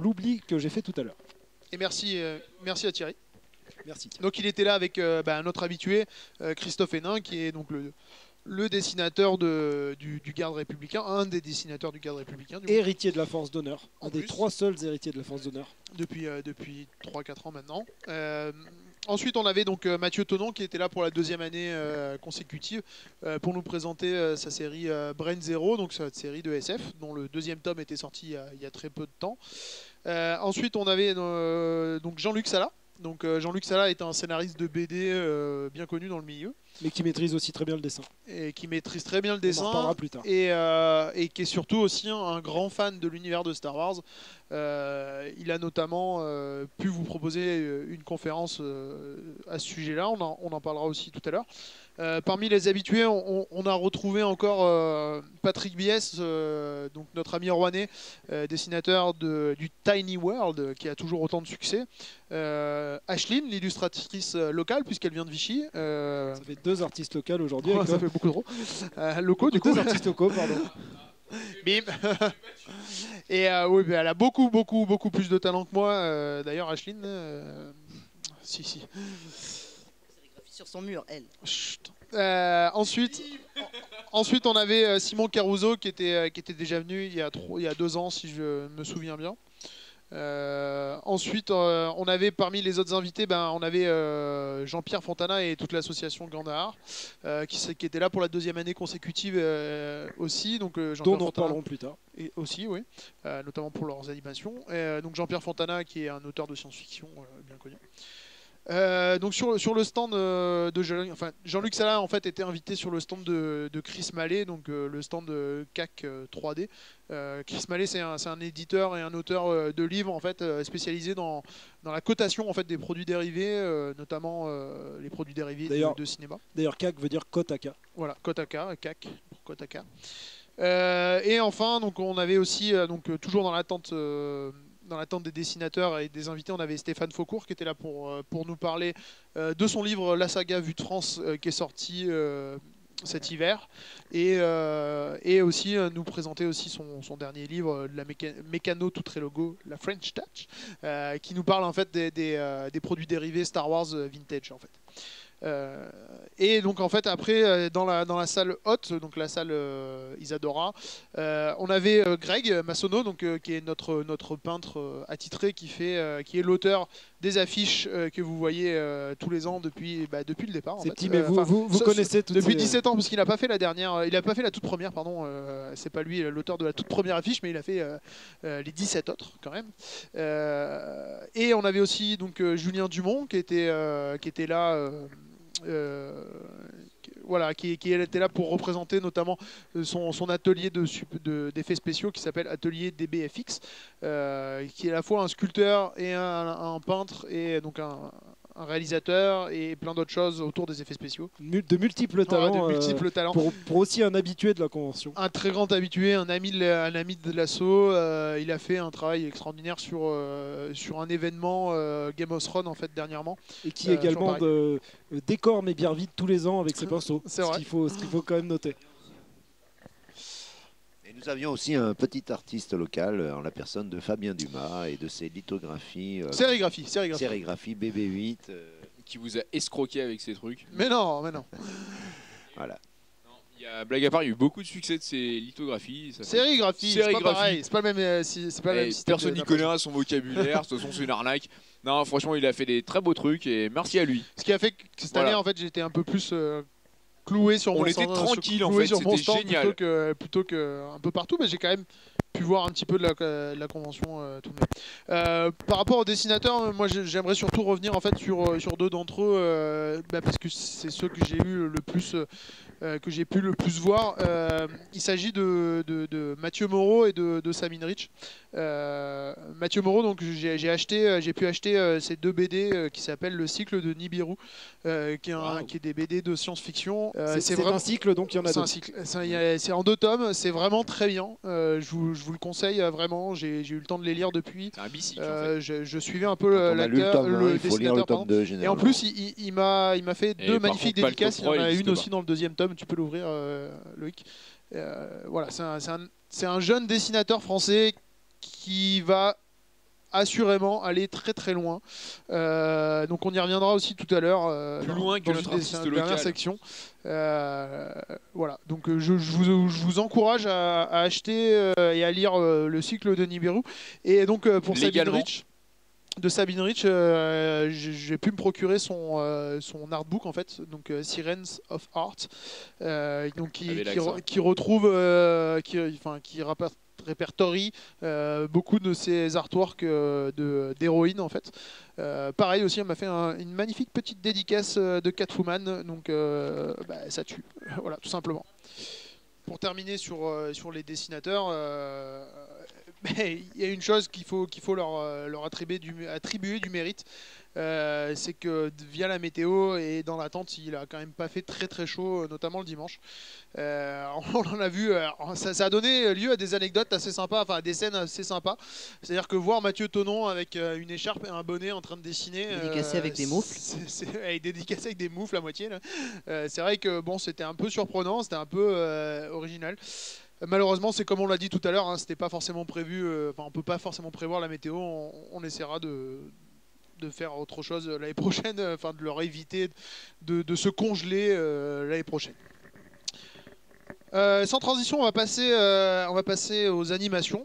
l'oubli que j'ai fait tout à l'heure. Et merci, merci à Thierry. Merci. Donc il était là avec notre habitué, Christophe Hénin, qui est donc le dessinateur du garde républicain, un des dessinateurs du garde républicain. Héritier de la Force d'honneur, un des trois seuls héritiers de la Force d'honneur. Depuis 3-4 ans maintenant. Ensuite, on avait donc Mathieu Tonon qui était là pour la deuxième année consécutive pour nous présenter sa série Brain Zero, donc cette série de SF, dont le deuxième tome était sorti il y a très peu de temps. Ensuite, on avait donc Jean-Luc Salah. Donc Jean-Luc Salah est un scénariste de BD bien connu dans le milieu. Mais qui maîtrise aussi très bien le dessin. Et qui maîtrise très bien le dessin. On en reparlera plus tard. Et qui est surtout aussi un grand fan de l'univers de Star Wars. Il a notamment pu vous proposer une conférence à ce sujet-là. On en parlera aussi tout à l'heure. Parmi les habitués, on a retrouvé encore Patrick Bies, donc notre ami rouennais, dessinateur du Tiny World, qui a toujours autant de succès. Ashline, l'illustratrice locale, puisqu'elle vient de Vichy. Ça fait deux artistes locaux aujourd'hui. Oh, ça fait beaucoup trop. Locaux, du coup. Deux artistes locaux, pardon. Bim. Et oui, elle a beaucoup plus de talent que moi. D'ailleurs, Ashline... Si. Sur son mur, elle. Ensuite, on avait Simon Caruso qui était déjà venu il y a 2 ans, si je me souviens bien. Ensuite, on avait parmi les autres invités, on avait Jean-Pierre Fontana et toute l'association Gandhar qui était là pour la deuxième année consécutive aussi. Donc, dont nous reparlerons plus tard. Et aussi, oui, notamment pour leurs animations. Donc Jean-Pierre Fontana qui est un auteur de science-fiction bien connu. Donc sur le stand Jean-Luc Salah en fait était invité sur le stand de Chris Mallet, donc le stand de CAC 3D. Chris Mallet c'est un éditeur et un auteur de livres en fait spécialisé dans la cotation en fait des produits dérivés, notamment les produits dérivés de cinéma. D'ailleurs CAC veut dire cote à cas. Voilà, cote à cas, CAC pour cote à cas. Et enfin donc on avait aussi toujours dans l'attente. Dans l'attente des dessinateurs et des invités, on avait Stéphane Faucourt qui était là pour nous parler de son livre La saga vue de France qui est sorti cet hiver et aussi nous présenter aussi son dernier livre, la Mécano tout très logo, la French Touch, qui nous parle en fait des produits dérivés Star Wars vintage en fait. Et donc en fait après dans la salle Hoth, donc la salle Isadora, on avait Greg Massonneau donc, qui est notre peintre attitré qui est l'auteur des affiches que vous voyez tous les ans depuis le départ en fait. Petit, mais vous connaissez toutes depuis 17 ans parce qu'il n'a pas fait la toute première pardon, c'est pas lui l'auteur de la toute première affiche mais il a fait les 17 autres quand même. Et on avait aussi donc Julien Dumont qui était là voilà, qui était là pour représenter notamment son atelier d'effets spéciaux qui s'appelle Atelier DBFX, qui est à la fois un sculpteur et un peintre et donc un réalisateur et plein d'autres choses autour des effets spéciaux. De multiples talents, talents. Pour aussi un habitué de la convention. Un très grand habitué, un ami de l'assaut. Il a fait un travail extraordinaire sur un événement Game of Thrones en fait dernièrement. Et qui également décore mais bien vide tous les ans avec ses pinceaux. C'est vrai. Ce qu'il faut quand même noter. Et nous avions aussi un petit artiste local en la personne de Fabien Dumas et de ses lithographies. Sérigraphie BB8. Qui vous a escroqué avec ces trucs. Mais non. Voilà. Blague à part, il y a eu beaucoup de succès de ces lithographies. Sérigraphie, c'est pas le même système. Personne n'y connaît son vocabulaire, de toute façon c'est une arnaque. Non, franchement, il a fait des très beaux trucs et merci à lui. Ce qui a fait que cette année, en fait, j'étais un peu plus... cloué sur mon stand, était tranquille en fait, c'était génial. Plutôt que un peu partout, mais j'ai quand même pu voir un petit peu de la convention tout de même. Par rapport aux dessinateurs, moi j'aimerais surtout revenir en fait sur deux d'entre eux, parce que c'est ceux que j'ai eu le plus, que j'ai pu le plus voir. Il s'agit de Mathieu Moreau et de Samin Rich. Mathieu Moreau, donc j'ai pu acheter ces deux BD qui s'appellent Le cycle de Nibiru, qui est des BD de science-fiction. C'est vraiment un cycle, donc il y en a deux. C'est en 2 tomes, c'est vraiment très bien. Je vous vous le conseille vraiment, j'ai eu le temps de les lire depuis. C'est un bicycle, en fait. Je suivais un peu l'acteur, le dessinateur. Et en plus, il m'a fait deux magnifiques dédicaces. Il y en a une aussi dans le deuxième tome, tu peux l'ouvrir, Loïc. Voilà, c'est un jeune dessinateur français qui va assurément aller très très loin, donc on y reviendra aussi tout à l'heure, plus loin que notre artiste local. Section. Voilà, donc je vous encourage à acheter et à lire le cycle de Nibiru, et donc pour Sabine Rich, j'ai pu me procurer son artbook en fait, donc Sirens of Art, donc qui rapporte répertorie beaucoup de ces artworks d'héroïnes en fait. Pareil aussi, on m'a fait une magnifique petite dédicace de Catwoman, donc ça tue, voilà, tout simplement. Pour terminer sur les dessinateurs, il y a une chose qu'il faut leur attribuer du mérite, c'est que via la météo et dans la tente, il a quand même pas fait très très chaud, notamment le dimanche. On en a vu, ça a donné lieu à des anecdotes assez sympas, enfin à des scènes assez sympas. C'est-à-dire que voir Mathieu Thonon avec une écharpe et un bonnet en train de dessiner, dédicacé avec des moufles, dédicacé avec des moufles à moitié. C'est vrai que bon, c'était un peu surprenant, c'était un peu original. Malheureusement, c'est comme on l'a dit tout à l'heure, hein, c'était pas forcément prévu, on peut pas forcément prévoir la météo, on essaiera de faire autre chose l'année prochaine, enfin de leur éviter de se congeler l'année prochaine. Sans transition, on va passer aux animations.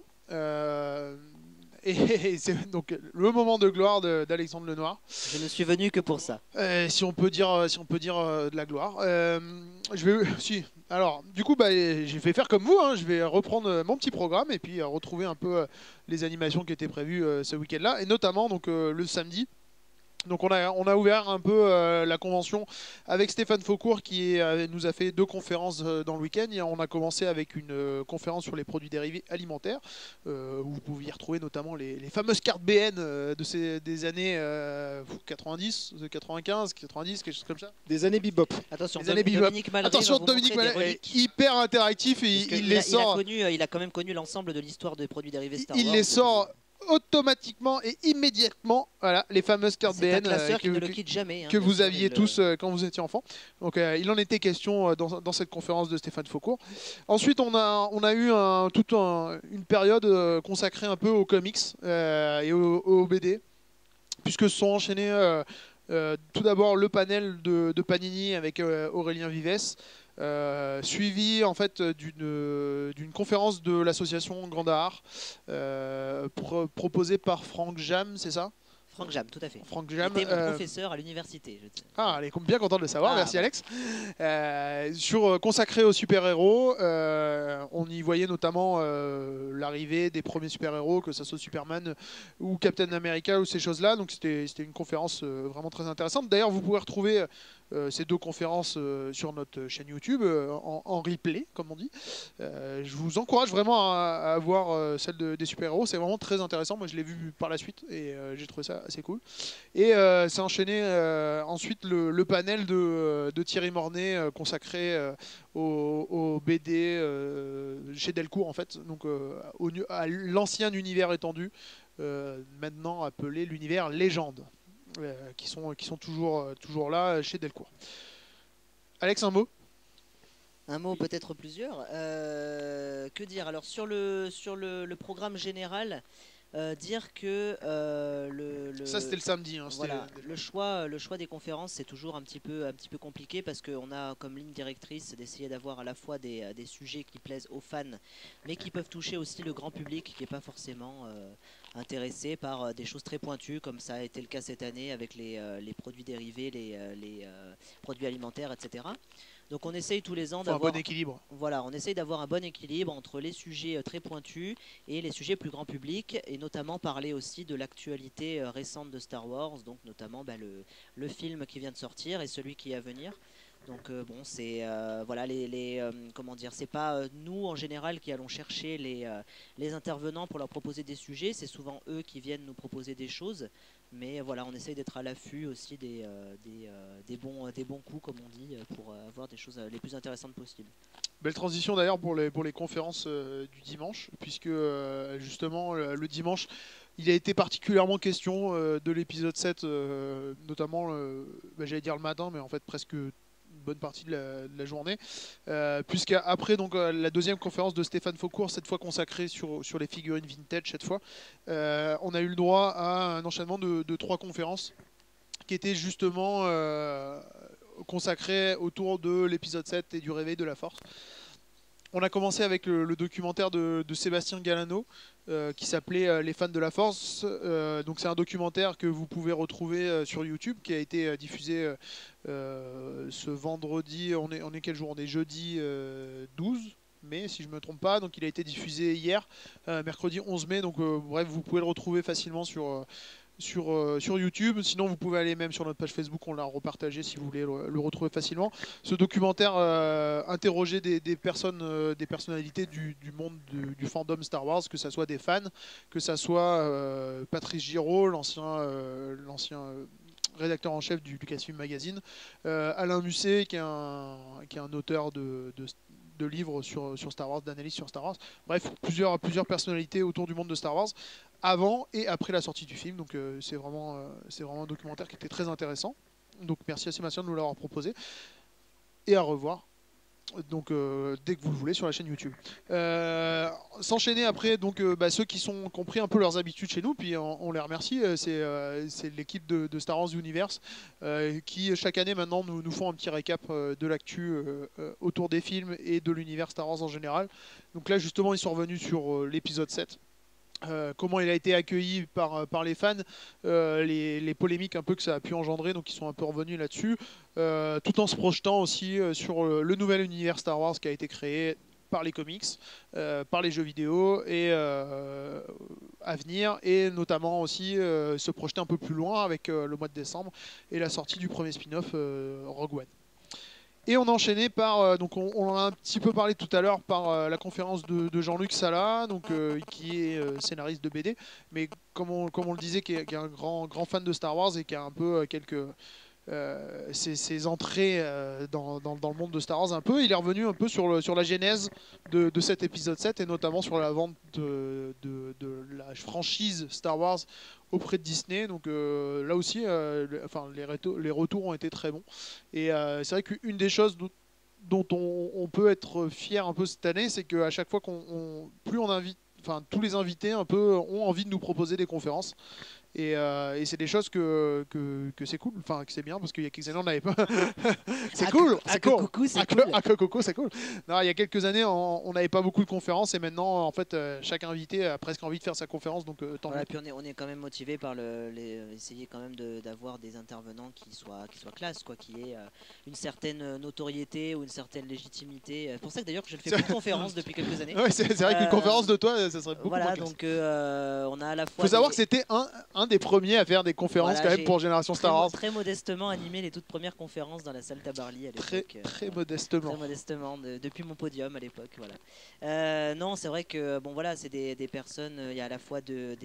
Et c'est donc le moment de gloire d'Alexandre Lenoir. Je ne suis venu que pour ça. Si on peut dire de la gloire. Alors, du coup, j'ai fait faire comme vous. Hein. Je vais reprendre mon petit programme et puis retrouver un peu les animations qui étaient prévues ce week-end-là. Et notamment donc, le samedi. Donc on a ouvert un peu la convention avec Stéphane Faucourt qui nous a fait deux conférences dans le week-end. On a commencé avec une conférence sur les produits dérivés alimentaires, où vous pouviez retrouver notamment les fameuses cartes BN des années 90, 95, 90, quelque chose comme ça. Des années bebop. Attention, Dominique Malray. Attention, Dominique Malray est hyper interactif et il les sort. Il a quand même connu l'ensemble de l'histoire des produits dérivés Star Wars. Il les sort automatiquement et immédiatement, voilà, les fameuses cartes BN que vous aviez tous quand vous étiez enfant. Donc il en était question dans cette conférence de Stéphane Faucourt. Ensuite on a eu toute une période consacrée un peu aux comics et aux BD, puisque se sont enchaînés tout d'abord le panel de Panini avec Aurélien Vives, suivi en fait d'une conférence de l'association Grand Art proposée par Franck Jam, c'est ça? Franck Jam, tout à fait. Franck Jam, était mon professeur à l'université. Ah, elle est bien contente de le savoir, merci Alex. Consacré aux super-héros, on y voyait notamment l'arrivée des premiers super-héros, que ce soit Superman ou Captain America ou ces choses-là. Donc c'était une conférence vraiment très intéressante. D'ailleurs, vous pouvez retrouver ces deux conférences sur notre chaîne YouTube en replay, comme on dit. Je vous encourage vraiment à voir celle des super-héros. C'est vraiment très intéressant. Moi, je l'ai vu par la suite et j'ai trouvé ça assez cool. Et c'est enchaîné ensuite le panel de Thierry Mornet consacré au BD chez Delcourt, en fait, donc à l'ancien univers étendu, maintenant appelé l'univers légende. Qui sont toujours là chez Delcourt. Alex, un mot? Un mot, peut-être plusieurs. Que dire? Alors sur le programme général, dire que ça c'était le samedi. Hein, voilà, le choix des conférences, c'est toujours un petit peu compliqué parce qu'on a comme ligne directrice d'essayer d'avoir à la fois des sujets qui plaisent aux fans, mais qui peuvent toucher aussi le grand public qui n'est pas forcément intéressé par des choses très pointues, comme ça a été le cas cette année avec les produits dérivés, les produits alimentaires, etc. Donc on essaye tous les ans d'avoir un bon équilibre. Voilà, on essaye d'avoir un bon équilibre entre les sujets très pointus et les sujets plus grand public, et notamment parler aussi de l'actualité récente de Star Wars, donc notamment le film qui vient de sortir et celui qui est à venir. Donc bon, c'est voilà, comment dire, c'est pas nous en général qui allons chercher les intervenants pour leur proposer des sujets, c'est souvent eux qui viennent nous proposer des choses. Mais voilà, on essaye d'être à l'affût aussi des bons coups, comme on dit, pour avoir des choses les plus intéressantes possibles. Belle transition d'ailleurs pour les conférences du dimanche, puisque justement le dimanche, il a été particulièrement question de l'épisode 7, notamment, j'allais dire le matin, mais en fait presque une bonne partie de la journée, puisqu'après la deuxième conférence de Stéphane Faucourt, cette fois consacrée sur les figurines vintage, cette fois, on a eu le droit à un enchaînement de trois conférences qui étaient justement consacrées autour de l'épisode 7 et du réveil de la force. On a commencé avec le documentaire de Sébastien Galano qui s'appelait Les fans de la force. Donc c'est un documentaire que vous pouvez retrouver sur YouTube, qui a été diffusé ce vendredi. On est quel jour? On est jeudi 12 mai, si je ne me trompe pas. Donc il a été diffusé hier, mercredi 11 mai. Donc bref, vous pouvez le retrouver facilement sur YouTube. Sinon vous pouvez aller même sur notre page Facebook, on l'a repartagé si vous voulez le retrouver facilement. Ce documentaire interrogeait des personnalités du monde du fandom Star Wars, que ça soit des fans, que ça soit Patrice Giraud, l'ancien rédacteur en chef du Lucasfilm Magazine, Alain Musset qui est un auteur de livres sur Star Wars, d'analyse sur Star Wars. Bref, plusieurs personnalités autour du monde de Star Wars avant et après la sortie du film. Donc c'est vraiment un documentaire qui était très intéressant. Donc merci à Sébastien de nous l'avoir proposé, et à revoir donc dès que vous le voulez sur la chaîne YouTube. S'enchaîner après donc ceux qui ont pris un peu leurs habitudes chez nous, puis on les remercie, c'est l'équipe de Star Wars Universe qui chaque année maintenant nous font un petit récap de l'actu autour des films et de l'univers Star Wars en général. Donc là justement ils sont revenus sur l'épisode 7. Comment il a été accueilli par les fans, les polémiques un peu que ça a pu engendrer, donc ils sont un peu revenus là-dessus, tout en se projetant aussi sur le nouvel univers Star Wars qui a été créé par les comics, par les jeux vidéo et à venir, et notamment aussi se projeter un peu plus loin avec le mois de décembre et la sortie du premier spin-off Rogue One. Et on a enchaîné par, donc on en a un petit peu parlé tout à l'heure, par la conférence de Jean-Luc Salah, donc, qui est scénariste de BD, mais comme on le disait, qui est un grand fan de Star Wars et qui a un peu quelques... ses entrées dans le monde de Star Wars un peu. Il est revenu un peu sur la genèse de cet épisode 7, et notamment sur la vente de la franchise Star Wars auprès de Disney. Donc là aussi les retours ont été très bons, et c'est vrai qu'une des choses dont on peut être fier un peu cette année, c'est qu'à chaque fois plus on invite, enfin tous les invités un peu ont envie de nous proposer des conférences. Et c'est des choses que c'est cool, enfin que c'est bien, parce qu'il y a quelques années on n'avait pas. C'est cool, c'est cool. C'est cool. Non, il y a quelques années on n'avait pas beaucoup de conférences, et maintenant en fait chaque invité a presque envie de faire sa conférence, donc tant mieux. Voilà, puis on est quand même motivé par essayer quand même d'avoir des intervenants qui soient classe, quoi, qui aient une certaine notoriété ou une certaine légitimité. C'est pour ça que d'ailleurs je ne fais plus de conférences depuis quelques années. Ouais, c'est vrai qu'une conférence de toi ça serait beaucoup moins classe. Donc on a à la fois. Faut savoir que c'était un des premiers à faire des conférences, voilà, quand même pour Génération Star Wars. Très modestement animé les toutes premières conférences dans la salle Tabarly à l'époque. Très modestement. Très modestement, depuis mon podium à l'époque. Voilà. Non, c'est vrai que bon, voilà, c'est des personnes, il y a à la fois des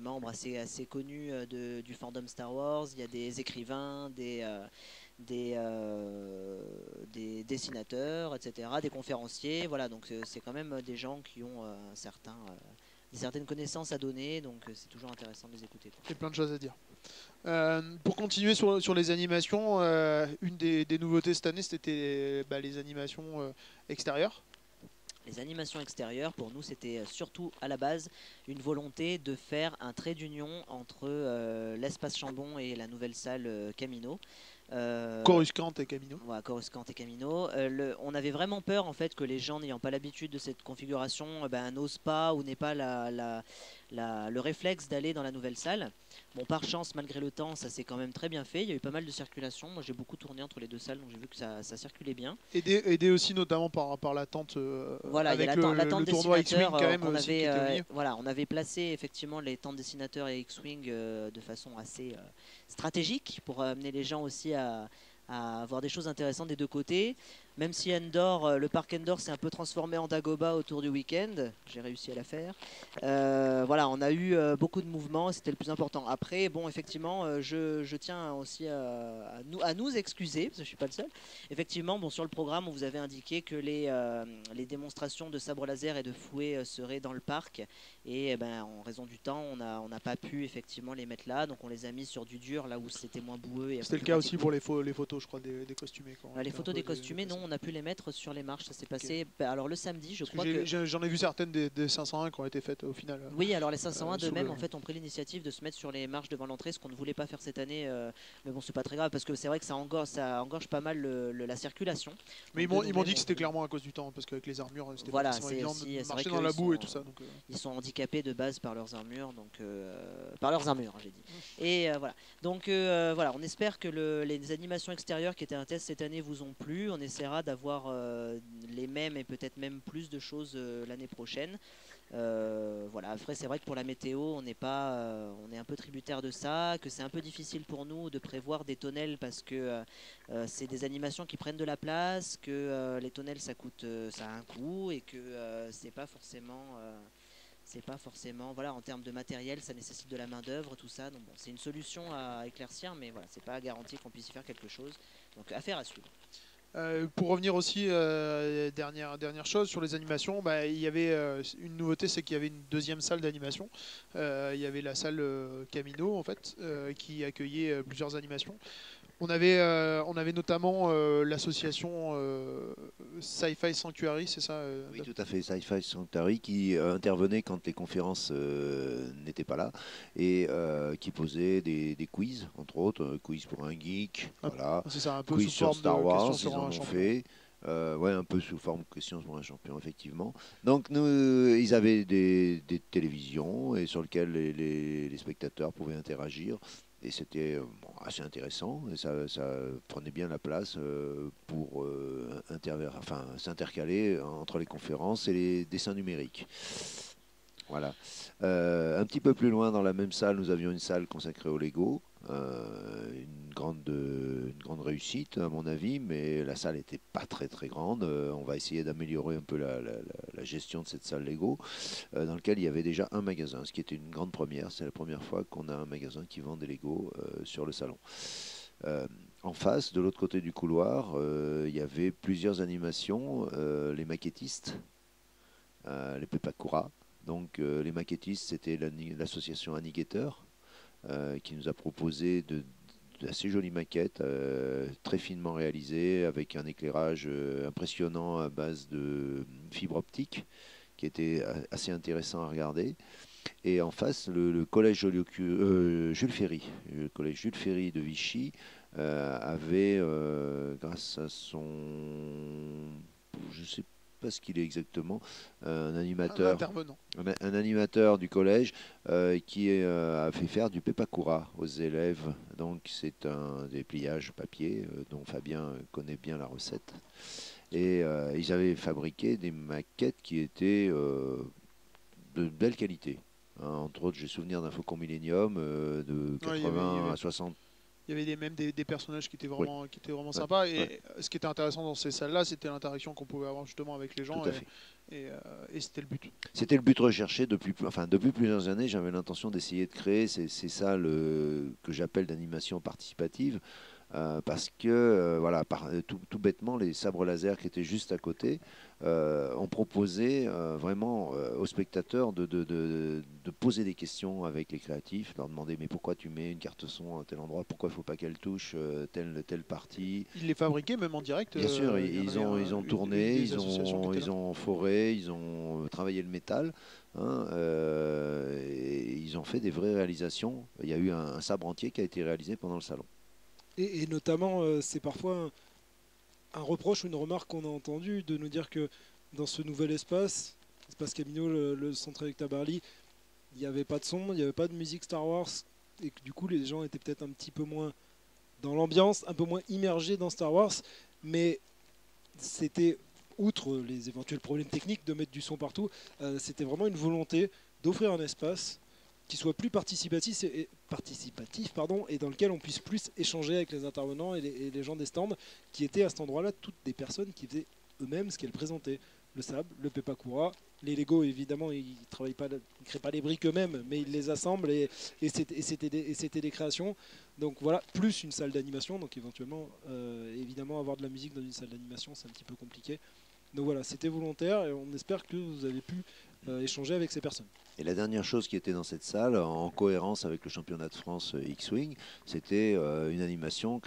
membres assez connus du fandom Star Wars, il y a des écrivains, des dessinateurs, etc., des conférenciers. Voilà, donc c'est quand même des gens qui ont un certain... certaines connaissances à donner, donc c'est toujours intéressant de les écouter. Il y a plein de choses à dire. Pour continuer sur les animations, une des nouveautés cette année, c'était les animations extérieures. Les animations extérieures, pour nous, c'était surtout à la base une volonté de faire un trait d'union entre l'espace Chambon et la nouvelle salle Kamino. Coruscant et Kamino. Voilà, Coruscant et Kamino. On avait vraiment peur en fait que les gens n'ayant pas l'habitude de cette configuration n'osent pas ou n'aient pas le réflexe d'aller dans la nouvelle salle. Bon, par chance, malgré le temps, ça s'est quand même très bien fait. Il y a eu pas mal de circulation. Moi, j'ai beaucoup tourné entre les deux salles, donc j'ai vu que ça circulait bien. Aidé aussi notamment par l'attente avec le tournoi X-Wing quand même. On avait, on avait placé effectivement les tentes dessinateurs et X-Wing de façon assez stratégique pour amener les gens aussi à à voir des choses intéressantes des deux côtés. Même si Endor, le parc Endor s'est un peu transformé en Dagobah autour du week-end, j'ai réussi à la faire. Voilà, on a eu beaucoup de mouvements, c'était le plus important. Après, bon, effectivement, je tiens aussi à nous excuser, parce que je ne suis pas le seul. Effectivement, bon, sur le programme, on vous avait indiqué que les démonstrations de sabre laser et de fouet seraient dans le parc. Et ben, en raison du temps, on n'a pas pu effectivement les mettre là, donc on les a mis sur du dur, là où c'était moins boueux. C'était le cas aussi pour les photos, je crois, des costumés. Quand les photos des costumés, non, on a pu les mettre sur les marches, ça s'est passé alors le samedi, je crois que... J'en ai vu certaines des 501 qui ont été faites au final. Oui, alors les 501 d'eux-mêmes, en fait, ont pris l'initiative de se mettre sur les marches devant l'entrée, ce qu'on ne voulait pas faire cette année, mais bon, c'est pas très grave, parce que c'est vrai que ça engorge pas mal la circulation. Mais donc, ils m'ont dit que c'était clairement à cause du temps, parce qu'avec les armures, c'était voilà, pas évident de marcher dans la boue et tout ça. Donc, ils sont handicapés de base par leurs armures, donc... par leurs armures, j'ai dit. Et voilà. Donc voilà, on espère que les animations extérieures qui étaient un test cette année vous ont plu. On essaiera d'avoir les mêmes et peut-être même plus de choses l'année prochaine. Voilà, après c'est vrai que pour la météo on n'est pas, on est un peu tributaire de ça, que c'est un peu difficile pour nous de prévoir des tonnelles parce que c'est des animations qui prennent de la place, que les tonnelles ça coûte, ça a un coût et que c'est pas forcément, voilà, en termes de matériel ça nécessite de la main d'œuvre, tout ça, donc bon, c'est une solution à éclaircir, mais voilà, c'est pas garanti qu'on puisse y faire quelque chose, donc affaire à suivre. Pour revenir aussi, dernière chose, sur les animations, bah, il y avait une nouveauté, c'est qu'il y avait une deuxième salle d'animation. Il y avait la salle Kamino, en fait, qui accueillait plusieurs animations. On avait notamment l'association Sci-Fi Sanctuary, c'est ça? Oui, tout à fait, Sci-Fi Sanctuary, qui intervenait quand les conférences n'étaient pas là et qui posait des quiz, entre autres, quiz pour un geek, ah, voilà. C'est ça, un peu quiz sur Star Wars, ils en ont fait. Ouais, un peu sous forme question pour un champion, effectivement. Donc, ils avaient des télévisions et sur lesquelles les spectateurs pouvaient interagir. Et c'était bon, assez intéressant, et ça prenait bien la place pour s'intercaler entre les conférences et les dessins numériques. Voilà. Un petit peu plus loin, dans la même salle, nous avions une salle consacrée au Lego. Une grande réussite à mon avis, mais la salle n'était pas très grande. On va essayer d'améliorer un peu la gestion de cette salle Lego, dans laquelle il y avait déjà un magasin, ce qui était une grande première. C'est la première fois qu'on a un magasin qui vend des Lego sur le salon. En face, de l'autre côté du couloir, il y avait plusieurs animations, les maquettistes, les Pepakura. Donc les maquettistes, c'était l'association Annigator, qui nous a proposé d'assez jolies maquettes, très finement réalisées, avec un éclairage impressionnant à base de fibre optique, qui était assez intéressant à regarder. Et en face, le collège Jules Ferry, le collège Jules Ferry de Vichy, avait, grâce à son... je sais pas parce qu'il est exactement un animateur du collège qui a fait faire du Pepakura aux élèves. Donc c'est un dépliage papier dont Fabien connaît bien la recette. Et ils avaient fabriqué des maquettes qui étaient de belle qualité. Hein, entre autres, j'ai souvenir d'un Faucon Millenium de 80 à 60. Il y avait même des personnages qui étaient vraiment, ouais, sympas. Et ouais, ce qui était intéressant dans ces salles-là, c'était l'interaction qu'on pouvait avoir justement avec les gens. Et c'était le but. C'était le but recherché depuis plusieurs années. J'avais l'intention d'essayer de créer ces salles que j'appelle d'animation participative. Parce que, voilà, tout bêtement, les sabres laser qui étaient juste à côté ont proposé vraiment aux spectateurs de poser des questions avec les créatifs, leur demander mais pourquoi tu mets une carte son à tel endroit, pourquoi il ne faut pas qu'elle touche telle partie. Ils les fabriquaient même en direct. Bien sûr, ils ont tourné, ils ont foré, ils ont travaillé le métal. Hein, et ils ont fait des vraies réalisations. Il y a eu un sabre entier qui a été réalisé pendant le salon. Et notamment, c'est parfois un reproche ou une remarque qu'on a entendue de nous dire que dans ce nouvel espace, l'espace Kamino, le centre Electabali, il n'y avait pas de son, il n'y avait pas de musique Star Wars, et que du coup les gens étaient peut-être un petit peu moins dans l'ambiance, un peu moins immergés dans Star Wars, mais c'était, outre les éventuels problèmes techniques de mettre du son partout, c'était vraiment une volonté d'offrir un espace qui soit plus participatif et dans lequel on puisse plus échanger avec les intervenants et les gens des stands, qui étaient à cet endroit-là toutes des personnes qui faisaient eux-mêmes ce qu'elles présentaient. Le sable, le pepakura, les Lego, évidemment, ils ne créent pas les briques eux-mêmes, mais ils les assemblent, et c'était des créations. Donc voilà, plus une salle d'animation, donc éventuellement, évidemment, avoir de la musique dans une salle d'animation, c'est un petit peu compliqué. Donc voilà, c'était volontaire, et on espère que vous avez pu échanger avec ces personnes. Et la dernière chose qui était dans cette salle, en cohérence avec le championnat de France X-Wing, c'était une animation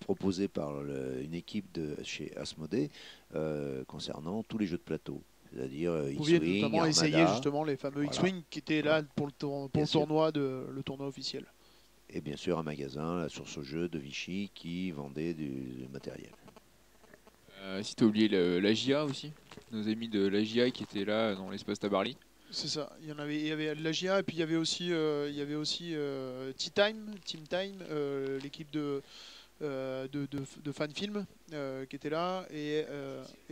proposée par une équipe de chez Asmodée concernant tous les jeux de plateau. C'est-à-dire X-Wing, notamment Armada, essayer justement les fameux X-Wing qui étaient là pour le tournoi officiel. Et bien sûr un magasin, la source au jeu de Vichy, qui vendait du matériel. Si tu as oublié la GIA aussi, nos amis de la GIA qui étaient là dans l'espace Tabarly. C'est ça, il y avait la GIA et puis il y avait aussi Team Time, l'équipe de Fanfilm qui était là, et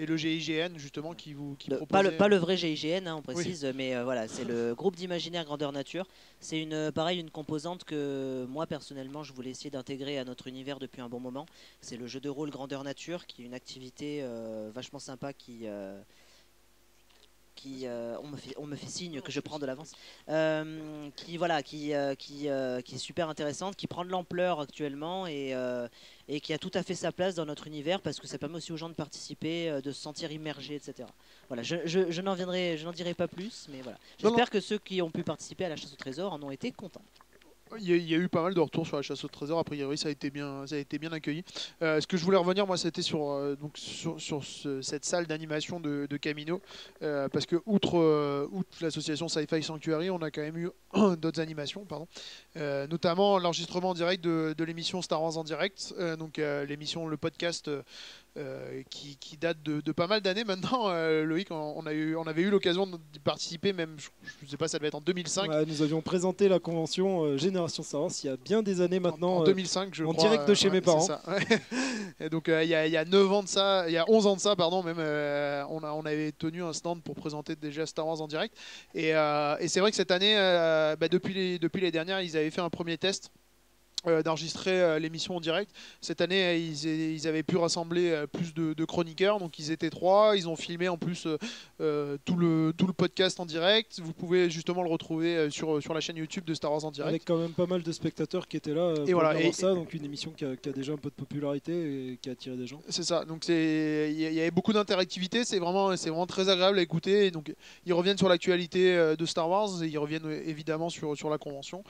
le GIGN justement qui proposait... pas le vrai GIGN, hein, on précise, oui. Mais voilà, c'est le groupe d'imaginaire grandeur nature. C'est pareil une composante que moi personnellement je voulais essayer d'intégrer à notre univers depuis un bon moment. C'est le jeu de rôle grandeur nature, qui est une activité vachement sympa on me fait signe que je prends de l'avance, qui est super intéressante, qui prend de l'ampleur actuellement et qui a tout à fait sa place dans notre univers, parce que ça permet aussi aux gens de participer, de se sentir immergés, etc. Voilà, je n'en dirai pas plus, mais voilà. J'espère que ceux qui ont pu participer à la chasse au trésor en ont été contents. Il y a eu pas mal de retours sur la chasse au trésor. A priori, ça a été bien accueilli. Ce que je voulais revenir, moi, c'était sur cette salle d'animation de Kamino, parce que outre l'association Sci-Fi Sanctuary, on a quand même eu d'autres animations, pardon, notamment l'enregistrement en direct de l'émission Star Wars en direct, l'émission, le podcast. Qui date de pas mal d'années maintenant. Loïc, on avait eu l'occasion d'y participer, même, je ne sais pas, ça devait être en 2005. Ouais, nous avions présenté la convention Génération Star Wars il y a bien des années maintenant. En 2005, je crois. En direct de chez mes parents. Ça, ouais. Et donc il y a 9 ans de ça, il y a 11 ans de ça, pardon, même, on avait tenu un stand pour présenter déjà Star Wars en direct. Et c'est vrai que cette année, depuis les dernières, ils avaient fait un premier test d'enregistrer l'émission en direct. Cette année, ils avaient pu rassembler plus de chroniqueurs, donc ils étaient 3, ils ont filmé en plus tout le podcast en direct. Vous pouvez justement le retrouver sur la chaîne YouTube de Star Wars en direct. Avec quand même pas mal de spectateurs qui étaient là pour voir ça, donc une émission qui a déjà un peu de popularité et qui a attiré des gens. C'est ça, donc il y avait beaucoup d'interactivité, c'est vraiment très agréable à écouter. Et donc, ils reviennent sur l'actualité de Star Wars, et ils reviennent évidemment sur la convention.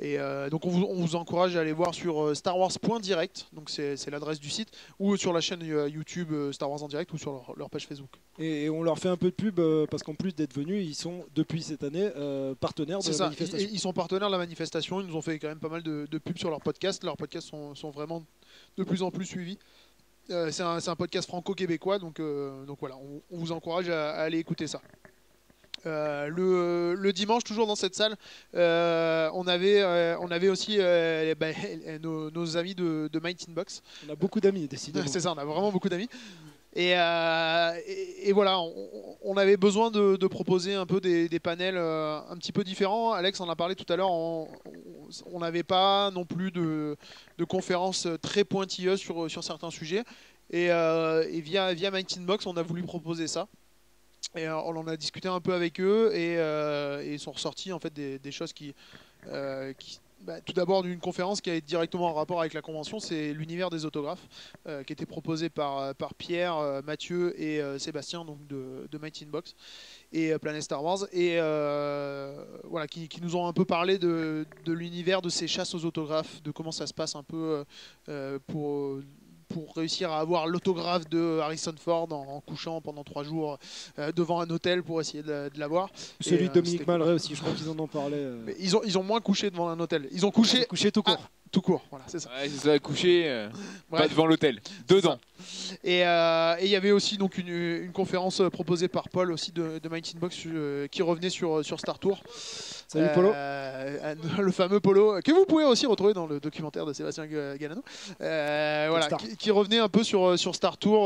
Et donc on vous encourage à aller voir sur starwars.direct, donc c'est l'adresse du site, ou sur la chaîne YouTube Star Wars en direct, ou sur leur page Facebook. Et on leur fait un peu de pub, parce qu'en plus d'être venus, ils sont depuis cette année partenaires de la manifestation. Ils sont partenaires de la manifestation, ils nous ont fait quand même pas mal de pubs sur leur podcast. Leurs podcasts sont vraiment de plus en plus suivis. C'est un podcast franco-québécois, donc voilà, on vous encourage à aller écouter ça. Le dimanche, toujours dans cette salle, on avait aussi nos amis de Mighty Box. On a beaucoup d'amis, décidément. C'est ça, on a vraiment beaucoup d'amis. Et voilà, on avait besoin de proposer un peu des panels un petit peu différents. Alex en a parlé tout à l'heure, on n'avait pas non plus de conférences très pointilleuses sur certains sujets. Et via Mighty Box, on a voulu proposer ça. Et on en a discuté un peu avec eux, et ils sont ressortis en fait des choses qui, tout d'abord d'une conférence qui est directement en rapport avec la convention, c'est l'univers des autographes, qui était proposé par Pierre, Mathieu et Sébastien, donc de Mighty Box et Planet Star Wars, et voilà, qui nous ont un peu parlé de l'univers de ces chasses aux autographes, de comment ça se passe un peu pour réussir à avoir l'autographe de Harrison Ford en couchant pendant 3 jours devant un hôtel pour essayer de l'avoir. Celui de Dominique Malray aussi, je crois qu'ils en ont parlé. Mais ils ont moins couché devant un hôtel. Ils ont couché tout court. Tout court, voilà, c'est ça. Ouais, c'est ça, couché, pas devant l'hôtel, dedans. Et il y avait aussi donc une conférence proposée par Paul aussi de Mighty Box qui revenait sur Star Tour. Salut Polo. Le fameux Polo, que vous pouvez aussi retrouver dans le documentaire de Sébastien Galano. Voilà, qui revenait un peu sur Star Tour,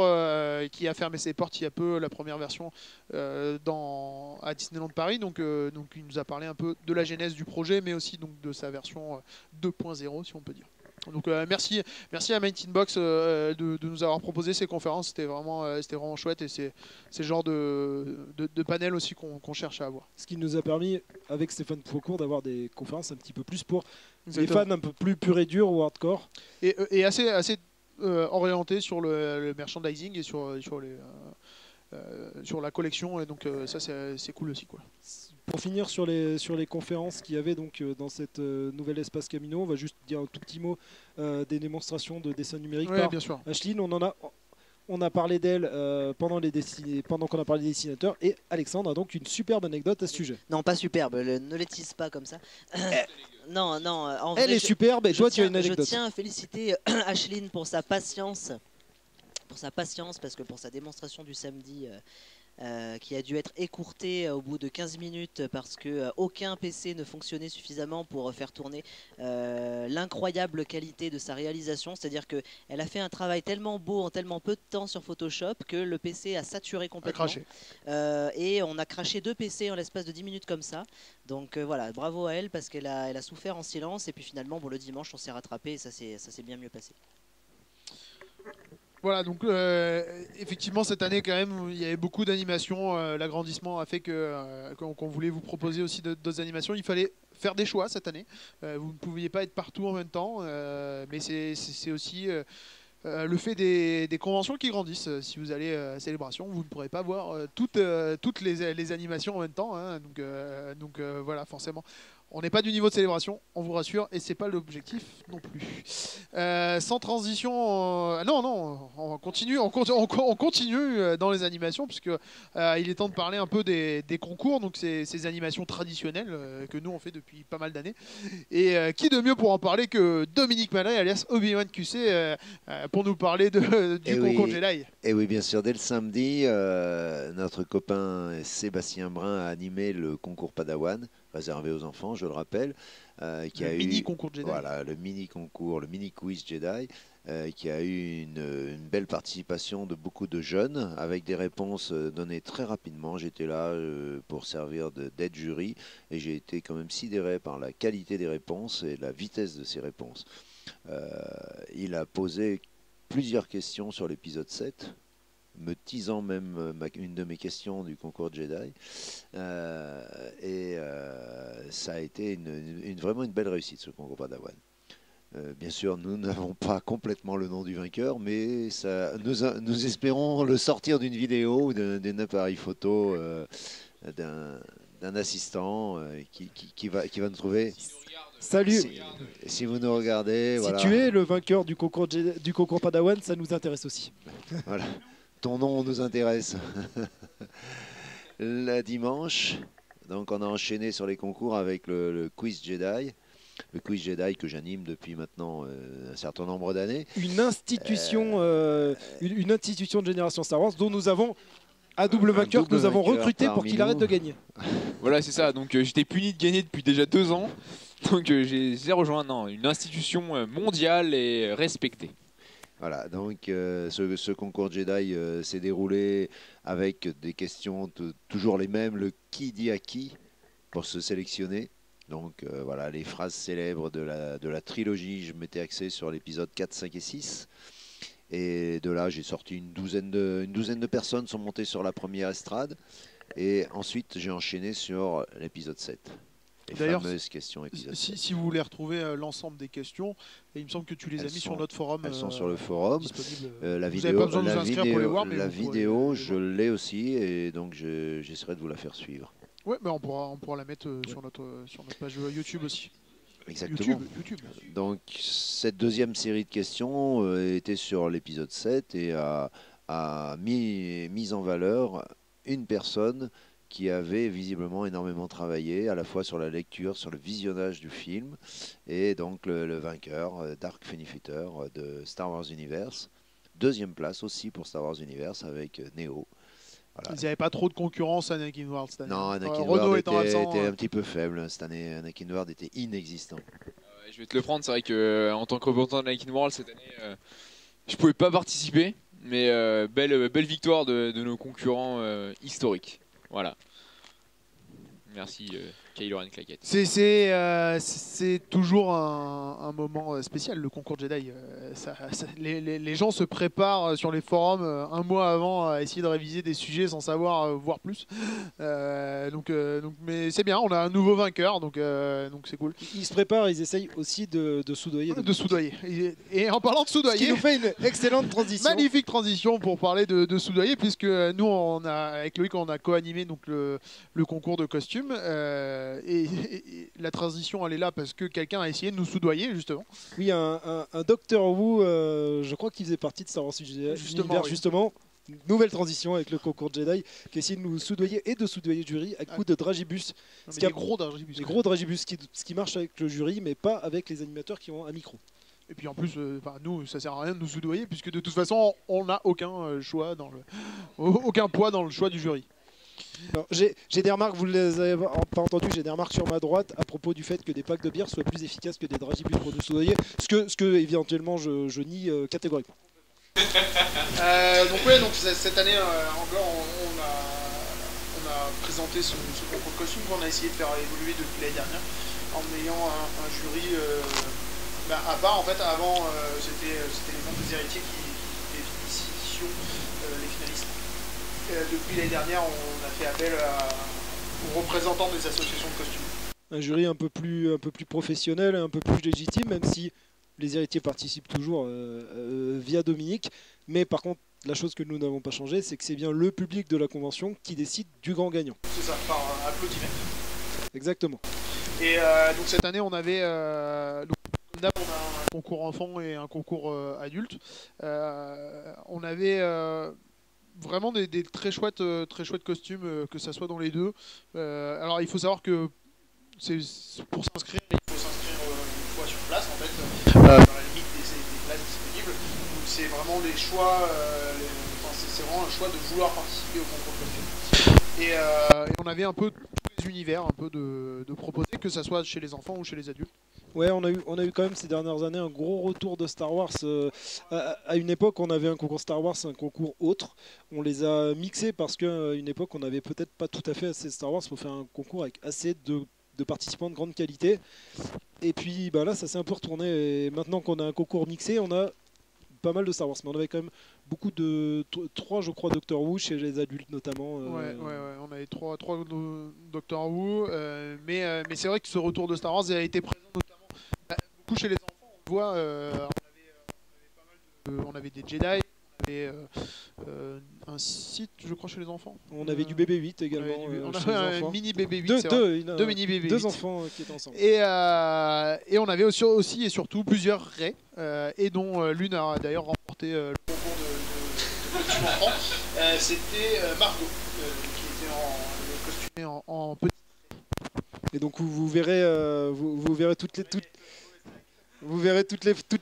qui a fermé ses portes il y a peu, la première version à Disneyland Paris. Donc il nous a parlé un peu de la genèse du projet, mais aussi donc de sa version 2.0 si on peut dire. Donc merci à Mighty Box de nous avoir proposé ces conférences, c'était vraiment chouette, et c'est ce genre de panel aussi qu'on cherche à avoir. Ce qui nous a permis avec Stéphane Faucourt d'avoir des conférences un petit peu plus pour les fans un peu plus pur et dur ou hardcore. Et assez orienté sur le merchandising et sur la collection, et donc ça c'est cool aussi quoi. Pour finir sur les conférences qu'il y avait donc dans cette nouvel espace Kamino, on va juste dire un tout petit mot des démonstrations de dessin numérique par Ashline. On a parlé d'elle pendant qu'on a parlé des dessinateurs, et Alexandre a donc une superbe anecdote à ce sujet. Non, pas superbe, ne l'étise pas comme ça. Non, non. En vrai, elle est superbe, et toi tu as une anecdote. Je tiens à féliciter Ashline pour sa patience, parce que pour sa démonstration du samedi. Qui a dû être écourté au bout de 15 minutes parce que aucun PC ne fonctionnait suffisamment pour faire tourner l'incroyable qualité de sa réalisation. C'est-à-dire qu'elle a fait un travail tellement beau en tellement peu de temps sur Photoshop que le PC a saturé complètement. Et on a craché 2 PC en l'espace de 10 minutes comme ça. Donc voilà, bravo à elle parce qu'elle a souffert en silence. Et puis finalement, bon, le dimanche, on s'est rattrapé et ça s'est bien mieux passé. Voilà, donc effectivement cette année quand même il y avait beaucoup d'animations, l'agrandissement a fait qu'on voulait vous proposer aussi d'autres animations, il fallait faire des choix cette année, vous ne pouviez pas être partout en même temps, mais c'est aussi le fait des conventions qui grandissent. Si vous allez à Célébration, vous ne pourrez pas voir toutes les animations en même temps, hein, donc voilà, forcément. On n'est pas du niveau de Célébration, on vous rassure, et c'est pas l'objectif non plus. Sans transition, non, on continue dans les animations, puisque il est temps de parler un peu des concours, donc ces animations traditionnelles que nous on fait depuis pas mal d'années. Et qui de mieux pour en parler que Dominique Malray, alias Obi-Wan QC, pour nous parler du concours Jedi. Et oui, bien sûr, dès le samedi, notre copain Sébastien Brun a animé le concours Padawan, réservé aux enfants, je le rappelle, qui a eu le mini quiz Jedi, qui a eu une belle participation de beaucoup de jeunes, avec des réponses données très rapidement. J'étais là pour servir d'aide jury, et j'ai été quand même sidéré par la qualité des réponses et la vitesse de ces réponses. Il a posé plusieurs questions sur l'épisode 7, me teasant même une de mes questions du concours Jedi, ça a été vraiment une belle réussite, ce concours Padawan. Bien sûr, nous n'avons pas complètement le nom du vainqueur, mais nous espérons le sortir d'une vidéo ou d'un appareil photo, d'un assistant qui va nous trouver. Salut. Si vous nous regardez, voilà. Si tu es le vainqueur du concours Padawan, ça nous intéresse aussi. Voilà. Ton nom nous intéresse. Le dimanche, donc on a enchaîné sur les concours avec le quiz Jedi. Le quiz Jedi que j'anime depuis maintenant un certain nombre d'années. Une institution de Génération Star Wars dont nous avons... à double vainqueur que nous avons recruté pour qu'il arrête de gagner. Voilà, c'est ça. Donc j'étais puni de gagner depuis déjà 2 ans. Donc j'ai rejoint une institution mondiale et respectée. Voilà, donc ce concours Jedi s'est déroulé avec des questions toujours les mêmes, le qui dit à qui pour se sélectionner. Donc voilà, les phrases célèbres de la trilogie, je m'étais axé sur l'épisode 4, 5 et 6. Et de là, j'ai sorti une douzaine de personnes sont montées sur la première estrade. Et ensuite, j'ai enchaîné sur l'épisode 7. D'ailleurs, si vous voulez retrouver l'ensemble des questions, il me semble que tu les as mis sur notre forum. Elles sont sur le forum. La vidéo, je l'ai aussi, et donc j'essaierai de vous la faire suivre. Oui, mais on pourra la mettre sur notre page YouTube aussi. Exactement. YouTube. Donc cette deuxième série de questions était sur l'épisode 7 et a mis en valeur une personne qui avait visiblement énormément travaillé à la fois sur la lecture, sur le visionnage du film, et donc le vainqueur, Dark Fenifetter de Star Wars Universe, Deuxième place aussi pour Star Wars Universe avec Neo. Voilà. Il n'y avait pas trop de concurrence à Anakin Ward cette année. Non, Anakin Ward était un petit peu faible cette année. Anakin Ward était inexistant. Je vais te le prendre, c'est vrai qu'en tant que représentant d'Anakin Ward cette année, je ne pouvais pas participer. Mais belle victoire de nos concurrents historiques. Voilà. Merci Kylo Ren Claquette. C'est toujours un moment spécial, le concours Jedi. Les gens se préparent sur les forums un mois avant à essayer de réviser des sujets sans savoir voir plus. Mais c'est bien, on a un nouveau vainqueur, donc c'est cool. Ils se préparent, ils essayent aussi de soudoyer. De soudoyer. Et en parlant de soudoyer... Ce qui nous fait une excellente transition. Magnifique transition pour parler de soudoyer, puisque nous, avec Loïc, on a co-animé le concours de costume. Et la transition elle est là parce que quelqu'un a essayé de nous soudoyer justement. Oui, un Doctor Who, je crois qu'il faisait partie de Star Wars Universe, justement. Nouvelle transition avec le concours Jedi qui essaie de nous soudoyer et de soudoyer le jury à coup de dragibus. Non, gros dragibus, ce qui marche avec le jury mais pas avec les animateurs qui ont un micro. Et puis en plus, nous, ça sert à rien de nous soudoyer puisque de toute façon on n'a aucun choix aucun poids dans le choix du jury. J'ai des remarques, vous ne les avez pas entendues, j'ai des remarques sur ma droite à propos du fait que des packs de bière soient plus efficaces que des dragibus pour nous soudoyer, ce que éventuellement je nie catégoriquement. Donc cette année encore on a présenté ce concours de costume qu'on a essayé de faire évoluer depuis l'année dernière en ayant un jury à part. En fait avant c'était les membres des héritiers qui définissaient les finalistes. Depuis l'année dernière, on a fait appel aux représentants des associations de costumes. Un jury un peu plus professionnel, un peu plus légitime, même si les héritiers participent toujours via Dominique. Mais par contre, la chose que nous n'avons pas changé, c'est que c'est bien le public de la convention qui décide du grand gagnant. C'est ça, par applaudimètre. Exactement. Et donc cette année, on avait... on a un concours enfant et un concours adulte. On avait... vraiment des très chouettes costumes, que ça soit dans les deux. Alors il faut savoir que pour s'inscrire, il faut s'inscrire une fois sur place en fait, dans la limite des places disponibles. Donc c'est vraiment les choix, c'est vraiment un choix de vouloir participer au concours de costumes. Et on avait un peu tous les univers de proposer, que ça soit chez les enfants ou chez les adultes. Ouais, on a eu quand même ces dernières années un gros retour de Star Wars. À une époque, on avait un concours Star Wars, un concours autre. On les a mixés parce qu'à une époque, on n'avait peut-être pas tout à fait assez de Star Wars pour faire un concours avec assez de participants de grande qualité. Et puis bah là, ça s'est un peu retourné. Et maintenant qu'on a un concours mixé, on a pas mal de Star Wars. Mais on avait quand même beaucoup de... 3, je crois, Doctor Who, chez les adultes notamment. Ouais, on avait 3 Doctor Who. Mais c'est vrai que ce retour de Star Wars a été présent chez les enfants. On voit on avait des Jedi, on avait un site je crois chez les enfants. On avait du BB-8 également. On avait un mini BB-8. Deux mini BB-8. Deux enfants qui étaient ensemble. Et on avait aussi et surtout plusieurs raies et dont l'une a d'ailleurs remporté le concours de costume enfant. C'était Margot qui était costumée en petit. Et donc vous verrez toutes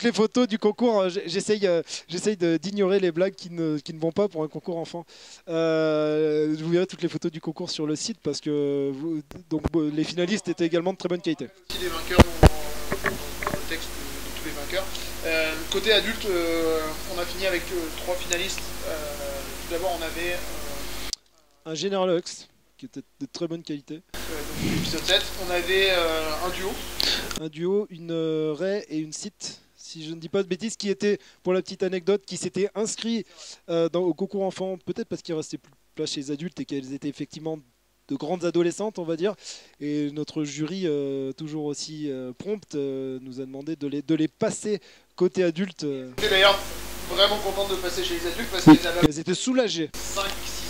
les photos du concours. J'essaye d'ignorer les blagues qui ne vont pas pour un concours enfant. Vous verrez toutes les photos du concours sur le site parce que les finalistes étaient également de très bonne qualité. Les vainqueurs dans le texte de tous les vainqueurs. Côté adulte, on a fini avec 3 finalistes. Tout d'abord, on avait un General Hux qui était de très bonne qualité. Donc, l'épisode 7, on avait un duo. Un duo, une Rey et une Sith, si je ne dis pas de bêtises, qui était, pour la petite anecdote, qui s'était inscrit au concours enfant, peut-être parce qu'il restait plus de place chez les adultes et qu'elles étaient effectivement de grandes adolescentes, on va dire. Et notre jury, toujours aussi prompte, nous a demandé de les passer côté adulte. J'étais d'ailleurs vraiment contente de passer chez les adultes parce qu'elles étaient soulagées. 5-6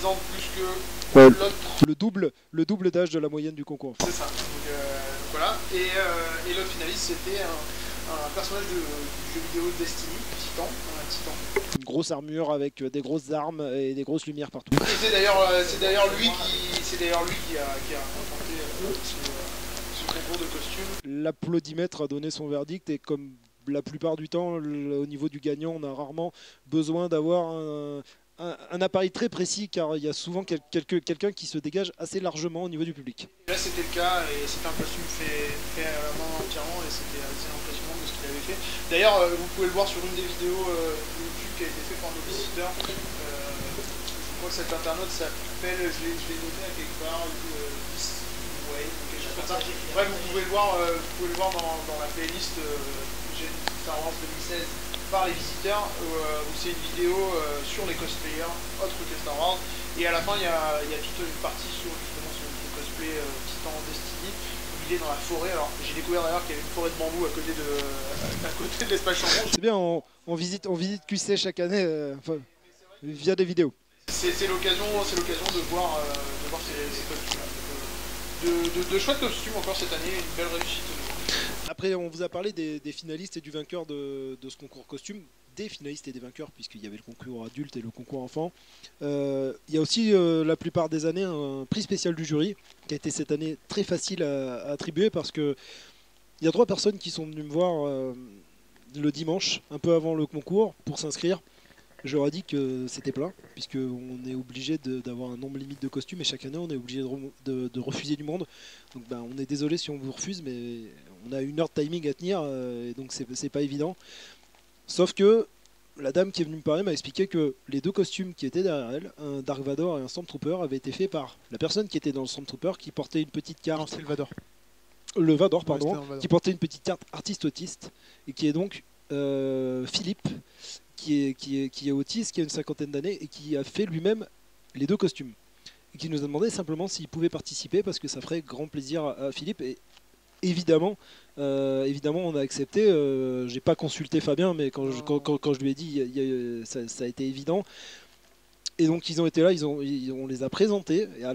ans plus que l'autre. Le double d'âge de la moyenne du concours enfant. C'est ça. Voilà. Et l'autre finaliste, c'était un personnage du jeu vidéo Destiny, Titan. Une grosse armure avec des grosses armes et des grosses lumières partout. C'est d'ailleurs lui qui a remporté ce concours de costume. L'applaudimètre a donné son verdict et comme la plupart du temps, au niveau du gagnant, on a rarement besoin d'avoir un appareil très précis, car il y a souvent quelqu'un qui se dégage assez largement au niveau du public. Là c'était le cas, et c'était un costume fait à la main entièrement, et c'était assez impressionnant de ce qu'il avait fait. D'ailleurs vous pouvez le voir sur une des vidéos YouTube qui a été faite par nos visiteurs. Je crois que cet internaute s'appelle, je l'ai noté à quelque part, ouais, quelque chose comme ça. Bref, vous pouvez le voir dans la playlist Star Wars 2016 par les visiteurs, où c'est une vidéo sur les cosplayers autres que Star Wars, et à la fin il y a toute une partie sur justement ce cosplay Titan Destiny où il est dans la forêt. Alors j'ai découvert d'ailleurs qu'il y avait une forêt de bambou à côté de l'espace Chambon. C'est bien, on visite QC chaque année via des vidéos. C'est l'occasion de voir ces costumes, de chouettes costumes encore cette année, une belle réussite. Après, on vous a parlé des finalistes et du vainqueur de ce concours costume, des finalistes et des vainqueurs, puisqu'il y avait le concours adulte et le concours enfant. Il y a aussi, la plupart des années, un prix spécial du jury, qui a été cette année très facile à attribuer, parce qu'il y a 3 personnes qui sont venues me voir le dimanche, un peu avant le concours, pour s'inscrire. Je leur ai dit que c'était plein, puisqu'on est obligé d'avoir un nombre limite de costumes, et chaque année on est obligé de refuser du monde. Donc ben, on est désolé si on vous refuse, mais on a une heure de timing à tenir, et donc c'est pas évident. Sauf que la dame qui est venue me parler m'a expliqué que les 2 costumes qui étaient derrière elle, un Dark Vador et un Stormtrooper, avaient été faits par la personne qui était dans le Stormtrooper, qui portait une petite carte... C'est le Vador. Le Vador, pardon, Vador. Qui portait une petite carte artiste-autiste, et qui est donc Philippe, qui est autiste, qui a une 50aine d'années et qui a fait lui-même les 2 costumes. Et qui nous a demandé simplement s'il pouvait participer, parce que ça ferait grand plaisir à Philippe. Et évidemment, on a accepté. J'ai pas consulté Fabien, mais quand je lui ai dit, ça a été évident. Et donc ils ont été là, on les a présentés. Et à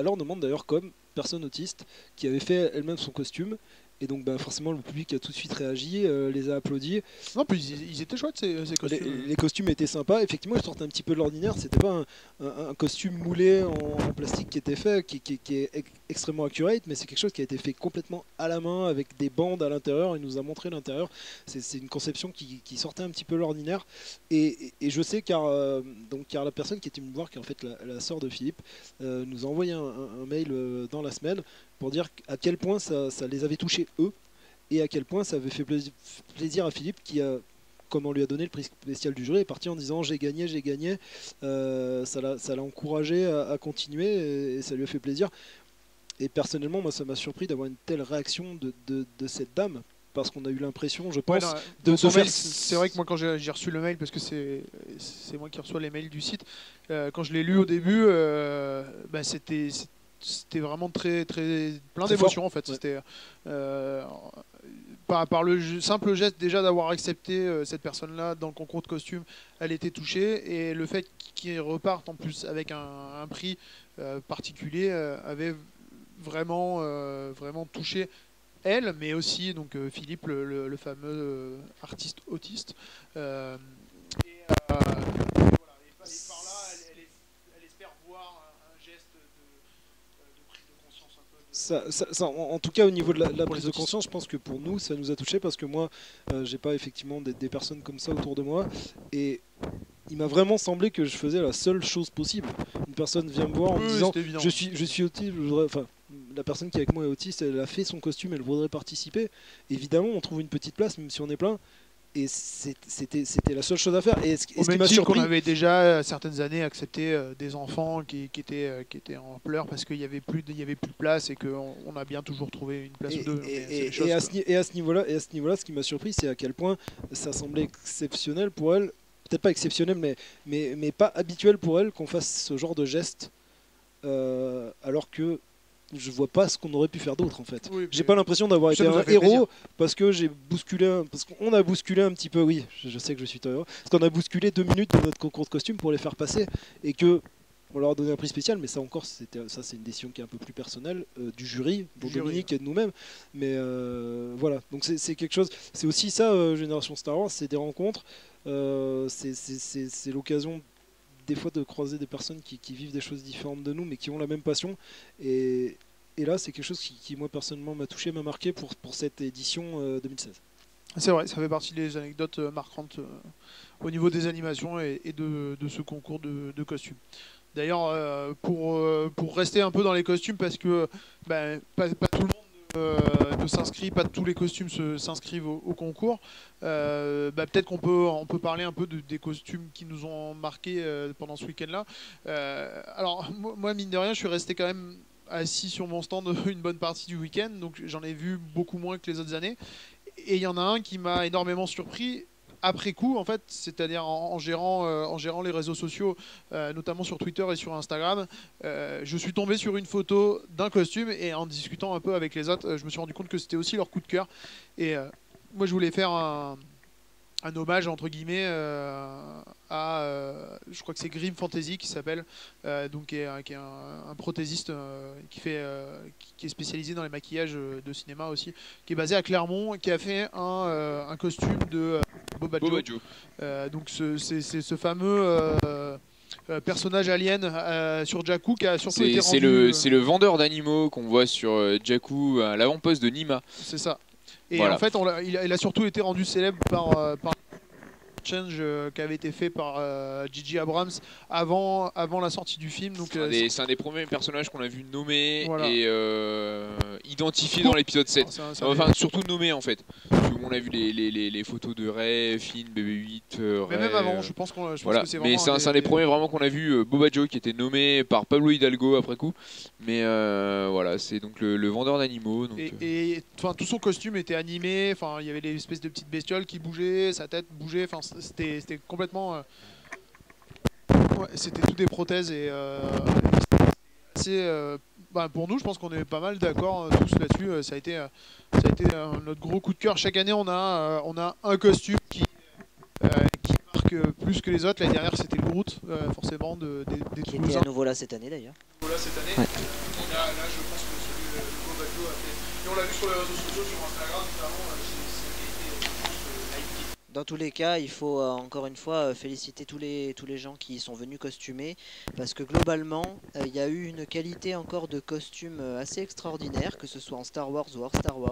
leur demande d'ailleurs, comme personne autiste, qui avait fait elle-même son costume. Et donc bah, forcément le public a tout de suite réagi, les a applaudis. Non, puis ils étaient chouettes ces costumes. Les costumes étaient sympas, effectivement ils sortaient un petit peu de l'ordinaire, c'était pas un costume moulé en plastique qui était fait, qui est extrêmement accurate, mais c'est quelque chose qui a été fait complètement à la main, avec des bandes à l'intérieur, il nous a montré l'intérieur, c'est une conception qui sortait un petit peu de l'ordinaire, et je sais car la personne qui était venue me voir, qui est en fait la sœur de Philippe, nous a envoyé un mail dans la semaine, pour dire à quel point ça les avait touchés eux, et à quel point ça avait fait plaisir à Philippe, qui a, comme on lui a donné le prix spécial du jury, est parti en disant j'ai gagné, ça l'a encouragé à continuer, et ça lui a fait plaisir. Et personnellement, moi ça m'a surpris d'avoir une telle réaction de cette dame, parce qu'on a eu l'impression, je pense, c'est vrai que moi, quand j'ai reçu le mail, parce que c'est moi qui reçois les mails du site, quand je l'ai lu au début, bah, c'était vraiment très plein d'émotions en fait. Ouais. C'était par le simple geste déjà d'avoir accepté cette personne-là dans le concours de costume, elle était touchée, et le fait qu'ils repartent en plus avec un prix particulier avait vraiment touché elle, mais aussi donc Philippe, le fameux artiste autiste. En tout cas, au niveau de la prise de conscience, je pense que pour nous, ça nous a touché, parce que moi, j'ai pas effectivement des personnes comme ça autour de moi, et il m'a vraiment semblé que je faisais la seule chose possible. Une personne vient me voir en me disant je suis autiste, enfin la personne qui est avec moi est autiste, elle a fait son costume, elle voudrait participer. Évidemment, on trouve une petite place, même si on est plein. Et c'était la seule chose à faire. Et ce qui m'a surpris, on avait déjà certaines années accepté des enfants qui étaient en pleurs parce qu'il n'y avait plus de place, et qu'on a bien toujours trouvé une place ou deux. Et à ce niveau-là, ce qui m'a surpris, c'est à quel point ça semblait exceptionnel pour elle, peut-être pas exceptionnel, mais pas habituel pour elle qu'on fasse ce genre de geste, alors que je vois pas ce qu'on aurait pu faire d'autre en fait. Oui, j'ai pas l'impression d'avoir été un héros plaisir, parce que parce qu'on a bousculé un petit peu. Oui, je sais que je suis héros parce qu'on a bousculé 2 minutes de notre concours de costume pour les faire passer, et que on leur a donné un prix spécial. Mais ça encore, c'est une décision qui est un peu plus personnelle du jury, de Dominique, ouais, et de nous-mêmes. Mais voilà, donc c'est quelque chose. C'est aussi ça, Génération Star Wars, c'est des rencontres, c'est l'occasion des fois de croiser des personnes qui vivent des choses différentes de nous, mais qui ont la même passion, et là c'est quelque chose qui moi personnellement m'a touché, m'a marqué pour cette édition 2016. C'est vrai, ça fait partie des anecdotes marquantes au niveau des animations et de ce concours de costumes. D'ailleurs, pour rester un peu dans les costumes, parce que ben, pas tout le monde s'inscrit, pas tous les costumes s'inscrivent au concours, peut-être qu'on peut parler un peu des costumes qui nous ont marqués pendant ce week-end-là. Alors, moi, mine de rien, je suis resté quand même assis sur mon stand une bonne partie du week-end, donc j'en ai vu beaucoup moins que les autres années. Et il y en a un qui m'a énormément surpris après coup, en fait, c'est-à-dire en gérant les réseaux sociaux, notamment sur Twitter et sur Instagram. Je suis tombé sur une photo d'un costume et en discutant un peu avec les autres, je me suis rendu compte que c'était aussi leur coup de cœur. Et moi, je voulais faire un hommage, entre guillemets, je crois que c'est Grim Fantasy qui s'appelle, qui est un prothésiste qui est spécialisé dans les maquillages de cinéma aussi, qui est basé à Clermont, qui a fait un costume de Boba Joe. Donc c'est ce fameux personnage alien sur Jakku qui a surtout été rendu... C'est le vendeur d'animaux qu'on voit sur Jakku, à l'avant-poste de Nima. C'est ça. Et voilà. En fait, il a surtout été rendu célèbre par change qui avait été fait par Gigi Abrams avant la sortie du film. C'est un des premiers personnages qu'on a vu nommé, voilà, et identifié dans l'épisode 7. Surtout nommé, en fait. On a vu les photos de Rey, Finn, BB-8, Rey. Mais même avant, je pense, que c'est vraiment... Mais c'est un des premiers vraiment qu'on a vu, Boba Joe, qui était nommé par Pablo Hidalgo après coup. Mais voilà, c'est donc le vendeur d'animaux. Et tout son costume était animé, il y avait des espèces de petites bestioles qui bougeaient, sa tête bougeait, c'était complètement... c'était tout des prothèses et... c'est... pour nous, je pense qu'on est pas mal d'accord tous là-dessus. Ça a été notre gros coup de cœur. Chaque année, on a un costume qui marque plus que les autres. L'année dernière, c'était le Groot, forcément, des Toulousains. Qui était à nouveau là cette année, d'ailleurs. Là, cette année. Ouais. Là, je pense que celui le nouveau bateau a fait... Et on l'a vu sur les réseaux sociaux, sur Instagram, notamment. Dans tous les cas, il faut encore une fois féliciter tous les gens qui sont venus costumer, parce que globalement, il y a eu une qualité encore de costumes assez extraordinaire, que ce soit en Star Wars ou hors Star Wars.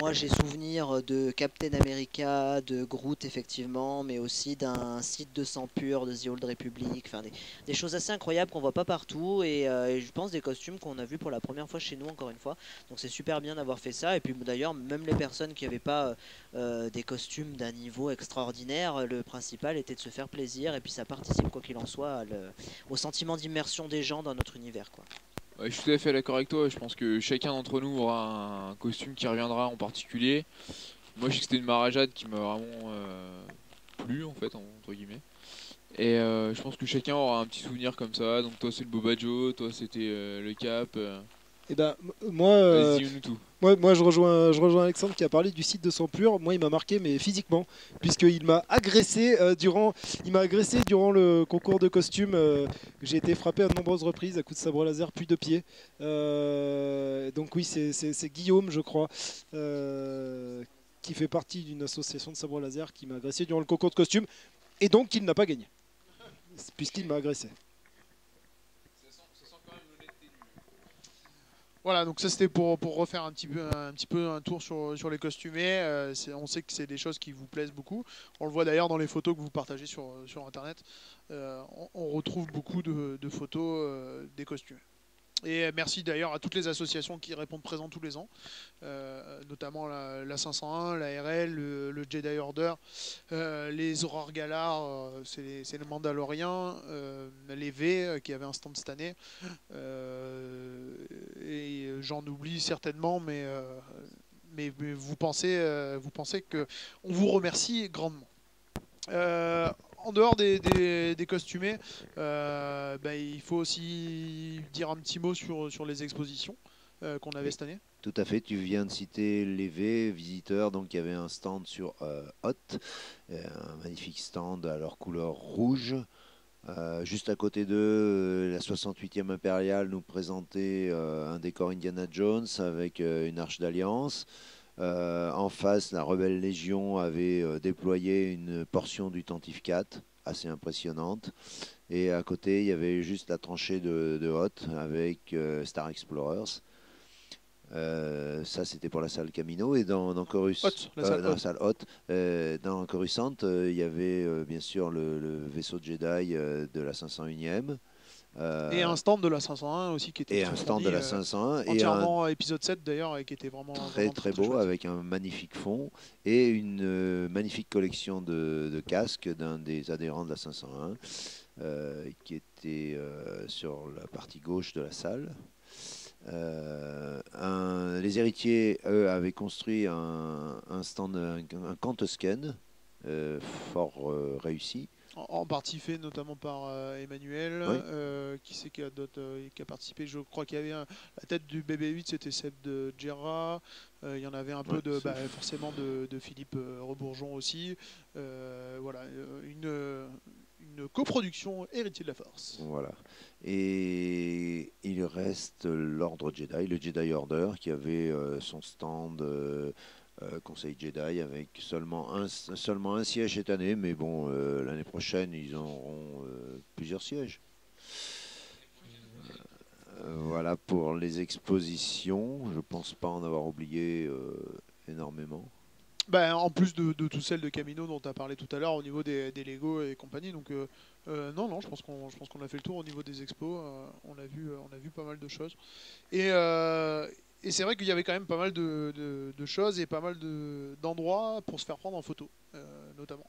Moi, j'ai souvenir de Captain America, de Groot, effectivement, mais aussi d'un site de sang pur, de The Old Republic, enfin des choses assez incroyables qu'on voit pas partout, et je pense des costumes qu'on a vus pour la première fois chez nous, encore une fois. Donc c'est super bien d'avoir fait ça, et puis d'ailleurs, même les personnes qui n'avaient pas des costumes d'un niveau extraordinaire, le principal était de se faire plaisir, et puis ça participe, quoi qu'il en soit, au sentiment d'immersion des gens dans notre univers, quoi. Je suis tout à fait d'accord avec toi, je pense que chacun d'entre nous aura un costume qui reviendra en particulier. Moi, je sais que c'était une marajade qui m'a vraiment plu, en fait, entre guillemets. Et je pense que chacun aura un petit souvenir comme ça. Donc toi, c'est le Boba Joe, toi, c'était le Cap. Et ben, moi, je rejoins Alexandre qui a parlé du site de sang pur. Moi, il m'a marqué, mais physiquement, puisqu'il m'a agressé durant le concours de costume. J'ai été frappé à de nombreuses reprises à coups de sabre laser, puis de pied. Donc oui, c'est Guillaume, je crois, qui fait partie d'une association de sabre laser, qui m'a agressé durant le concours de costume, et donc il n'a pas gagné, puisqu'il m'a agressé. Voilà, donc ça c'était pour refaire un petit peu un tour sur les costumés. On sait que c'est des choses qui vous plaisent beaucoup. On le voit d'ailleurs dans les photos que vous partagez sur Internet. On retrouve beaucoup de photos des costumés. Et merci d'ailleurs à toutes les associations qui répondent présents tous les ans, notamment la 501, la RL, le Jedi Order, les Aurore Galar, c'est le Mandalorien, les V qui avait un stand cette année, et j'en oublie certainement, mais vous pensez que on vous remercie grandement. En dehors des costumés, il faut aussi dire un petit mot sur les expositions qu'on avait cette année. Tout à fait, tu viens de citer les V, visiteurs, donc il y avait un stand sur Hoth, un magnifique stand à leur couleur rouge. Juste à côté d'eux, la 68e Impériale nous présentait un décor Indiana Jones avec une arche d'alliance. En face, la Rebelle Légion avait déployé une portion du Tantive 4, assez impressionnante. Et à côté, il y avait juste la tranchée de Hoth avec Star Explorers. Ça, c'était pour la salle Kamino. Et dans Coruscant, il y avait bien sûr le vaisseau Jedi de la 501e. Et un stand de la 501 aussi qui était entièrement épisode 7 d'ailleurs, et qui était vraiment très beau, chouette, avec un magnifique fond et une magnifique collection de casques d'un des adhérents de la 501 qui était sur la partie gauche de la salle. Les héritiers, eux, avaient construit un Cantoscan fort réussi. En partie fait notamment par Emmanuel, oui. Qui a participé. Je crois qu'il y avait la tête du BB-8, c'était celle de Gérard. Il y en avait un peu de, forcément de Philippe Rebourgeon aussi. Voilà, une coproduction héritier de la Force. Voilà. Et il reste l'ordre Jedi, le Jedi Order, qui avait son stand. Conseil Jedi avec seulement un siège cette année, mais bon, l'année prochaine ils auront plusieurs sièges. Voilà pour les expositions. Je pense pas en avoir oublié énormément. Ben, en plus de toutes celles de Kamino dont tu as parlé tout à l'heure au niveau des Lego et compagnie. Donc non, je pense qu'on a fait le tour au niveau des expos. On a vu pas mal de choses. Et c'est vrai qu'il y avait quand même pas mal de choses et pas mal d'endroits pour se faire prendre en photo, notamment.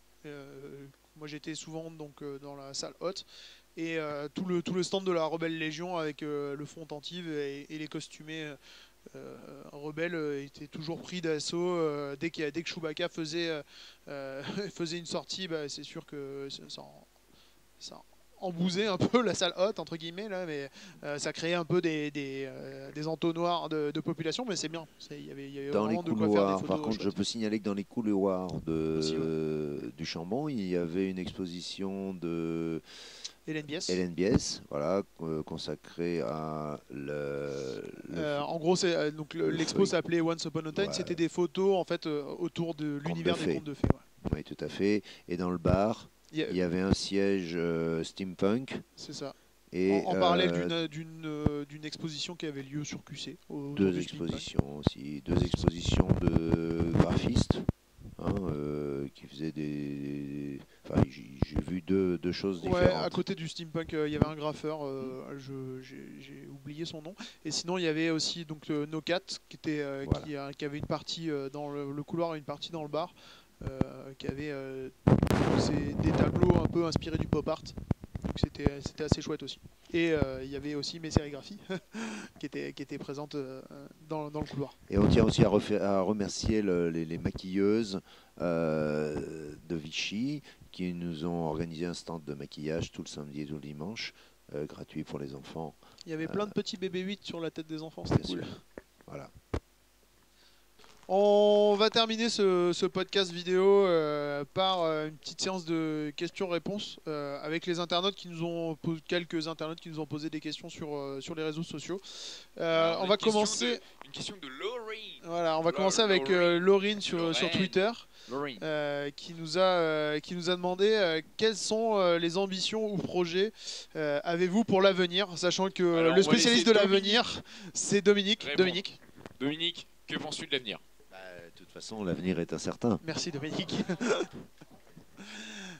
Moi, j'étais souvent donc, dans la salle Hoth, et tout le stand de la Rebelle Légion avec le fond Tantive et les costumés rebelles étaient toujours pris d'assaut. Dès que Chewbacca faisait une sortie, bah, c'est sûr que ça embouser un peu la salle haute entre guillemets là, mais ça créait un peu des entonnoirs de population, mais c'est bien. Il y avait vraiment de quoi faire des photos. Par contre, je peux signaler que dans les couloirs du Chambon, il y avait une exposition de Hélène Biès, voilà, consacrée à en gros, donc l'expo s'appelait Once Upon a Time. Ouais. C'était des photos en fait autour de l'univers des contes de fées. Ouais. Oui, tout à fait. Et dans le bar. Il y avait un siège steampunk. C'est ça. Et en parallèle d'une exposition qui avait lieu sur QC. Deux expositions aussi. Deux expositions de graphistes qui faisaient des... Enfin, j'ai vu deux choses différentes. Ouais, à côté du steampunk, il y avait un graffeur, j'ai oublié son nom. Et sinon, il y avait aussi donc, Nocat qui avait une partie dans le couloir et une partie dans le bar. Qui avait des tableaux un peu inspirés du pop art, donc c'était assez chouette aussi. Et il y avait aussi mes sérigraphies qui étaient présentes dans le couloir. Et on tient aussi à remercier les maquilleuses de Vichy qui nous ont organisé un stand de maquillage tout le samedi et tout le dimanche, gratuit pour les enfants. Il y avait plein de petits BB-8 sur la tête des enfants, c'était cool. Sûr. Voilà. On va terminer ce podcast vidéo par une petite séance de questions-réponses avec les internautes qui nous ont posé des questions sur les réseaux sociaux. On va commencer une question de Laurine. Voilà, on va commencer avec Laurine sur Twitter, qui nous a demandé quelles sont les ambitions ou projets avez-vous pour l'avenir, sachant que le spécialiste de l'avenir c'est Dominique. Dominique. Que penses-tu de l'avenir? De toute façon, l'avenir est incertain. Merci Dominique.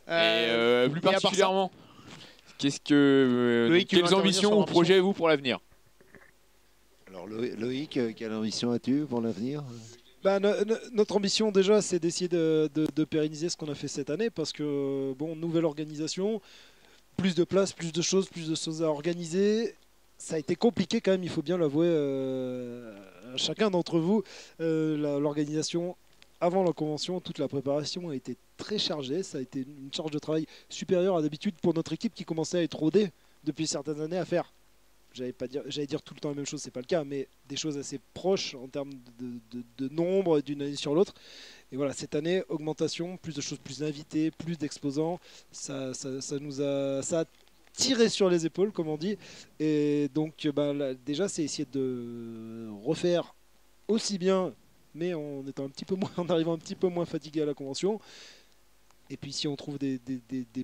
Et plus particulièrement, quelles ambitions ou projets avez-vous pour l'avenir? Alors Loïc, quelle ambition as-tu pour l'avenir? Notre ambition déjà, c'est d'essayer de pérenniser ce qu'on a fait cette année, parce que, bon, nouvelle organisation, plus de place, plus de choses à organiser. Ça a été compliqué quand même, il faut bien l'avouer à chacun d'entre vous. L'organisation avant la convention, toute la préparation a été très chargée. Ça a été une charge de travail supérieure à d'habitude pour notre équipe qui commençait à être rodée depuis certaines années à faire. J'allais dire tout le temps la même chose, c'est pas le cas, mais des choses assez proches en termes de nombre d'une année sur l'autre. Et voilà, cette année, augmentation, plus de choses, plus d'invités, plus d'exposants, ça a tirer sur les épaules, comme on dit. Et donc, déjà, c'est essayer de refaire aussi bien, mais en arrivant un petit peu moins fatigué à la convention. Et puis si on trouve des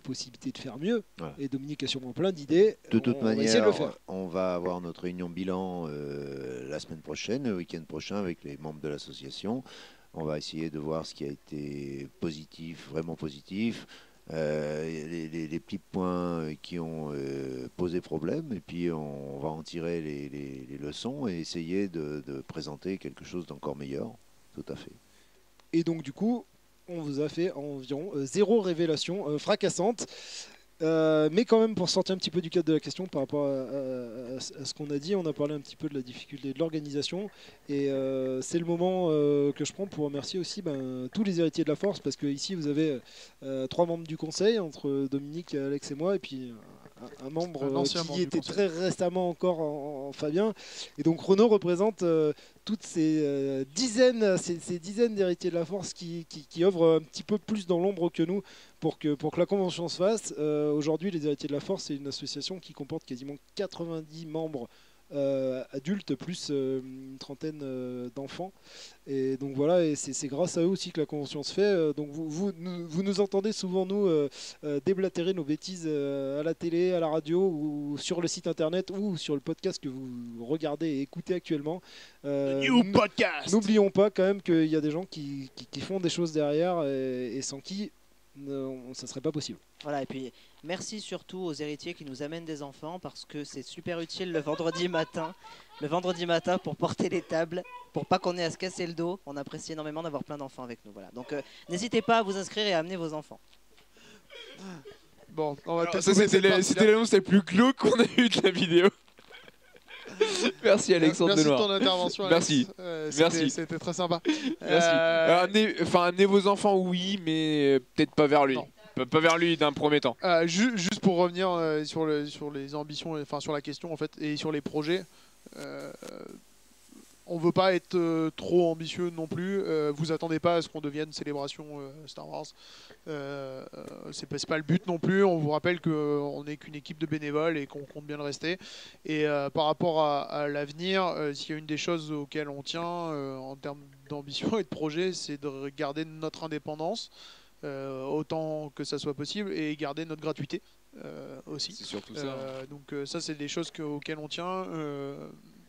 possibilités de faire mieux, voilà. Et Dominique a sûrement plein d'idées, de toute manière, on va avoir notre réunion bilan la semaine prochaine, le week-end prochain avec les membres de l'association. On va essayer de voir ce qui a été positif, vraiment positif, les petits points qui ont posé problème, et puis on va en tirer les leçons et essayer de présenter quelque chose d'encore meilleur, tout à fait. Et donc du coup, on vous a fait environ zéro révélation fracassante, mais quand même pour sortir un petit peu du cadre de la question par rapport à ce qu'on a dit, on a parlé un petit peu de la difficulté de l'organisation, et c'est le moment que je prends pour remercier aussi tous les héritiers de la force, parce que ici vous avez trois membres du conseil, entre Dominique, Alex et moi, et puis un membre qui était très récemment encore en Fabien. Et donc Renaud représente toutes ces dizaines d'héritiers de la force qui œuvrent un petit peu plus dans l'ombre que nous pour que la convention se fasse. Aujourd'hui, les héritiers de la force, c'est une association qui comporte quasiment 90 membres adultes, plus une trentaine d'enfants. Et donc voilà, et c'est grâce à eux aussi que la convention se fait. Donc vous nous entendez souvent, nous, déblatérer nos bêtises à la télé, à la radio, ou sur le site internet, ou sur le podcast que vous regardez et écoutez actuellement. New podcast. N'oublions pas quand même qu'il y a des gens qui font des choses derrière, et sans qui ça serait pas possible. Voilà, et puis merci surtout aux héritiers qui nous amènent des enfants, parce que c'est super utile le vendredi matin. Le vendredi matin pour porter les tables, pour pas qu'on ait à se casser le dos. On apprécie énormément d'avoir plein d'enfants avec nous. Voilà. Donc n'hésitez pas à vous inscrire et à amener vos enfants. Bon, on va c'était l'annonce la plus glauque qu'on a eue de la vidéo. Merci Alexandre Lenoir. Merci de ton intervention. Merci. C'était très sympa. Merci. Amenez vos enfants, oui, mais peut-être pas vers lui. Non. Pas vers lui d'un premier temps. Juste pour revenir sur les ambitions, enfin sur la question en fait, et sur les projets, on veut pas être trop ambitieux non plus. Vous attendez pas à ce qu'on devienne célébration Star Wars. C'est pas le but non plus. On vous rappelle qu'on n'est qu'une équipe de bénévoles et qu'on compte bien le rester. Et par rapport à l'avenir, s'il y a une des choses auxquelles on tient en termes d'ambition et de projet, c'est de garder notre indépendance. Autant que ça soit possible, et garder notre gratuité aussi. C'est surtout ça. Donc ça, c'est des choses auxquelles on tient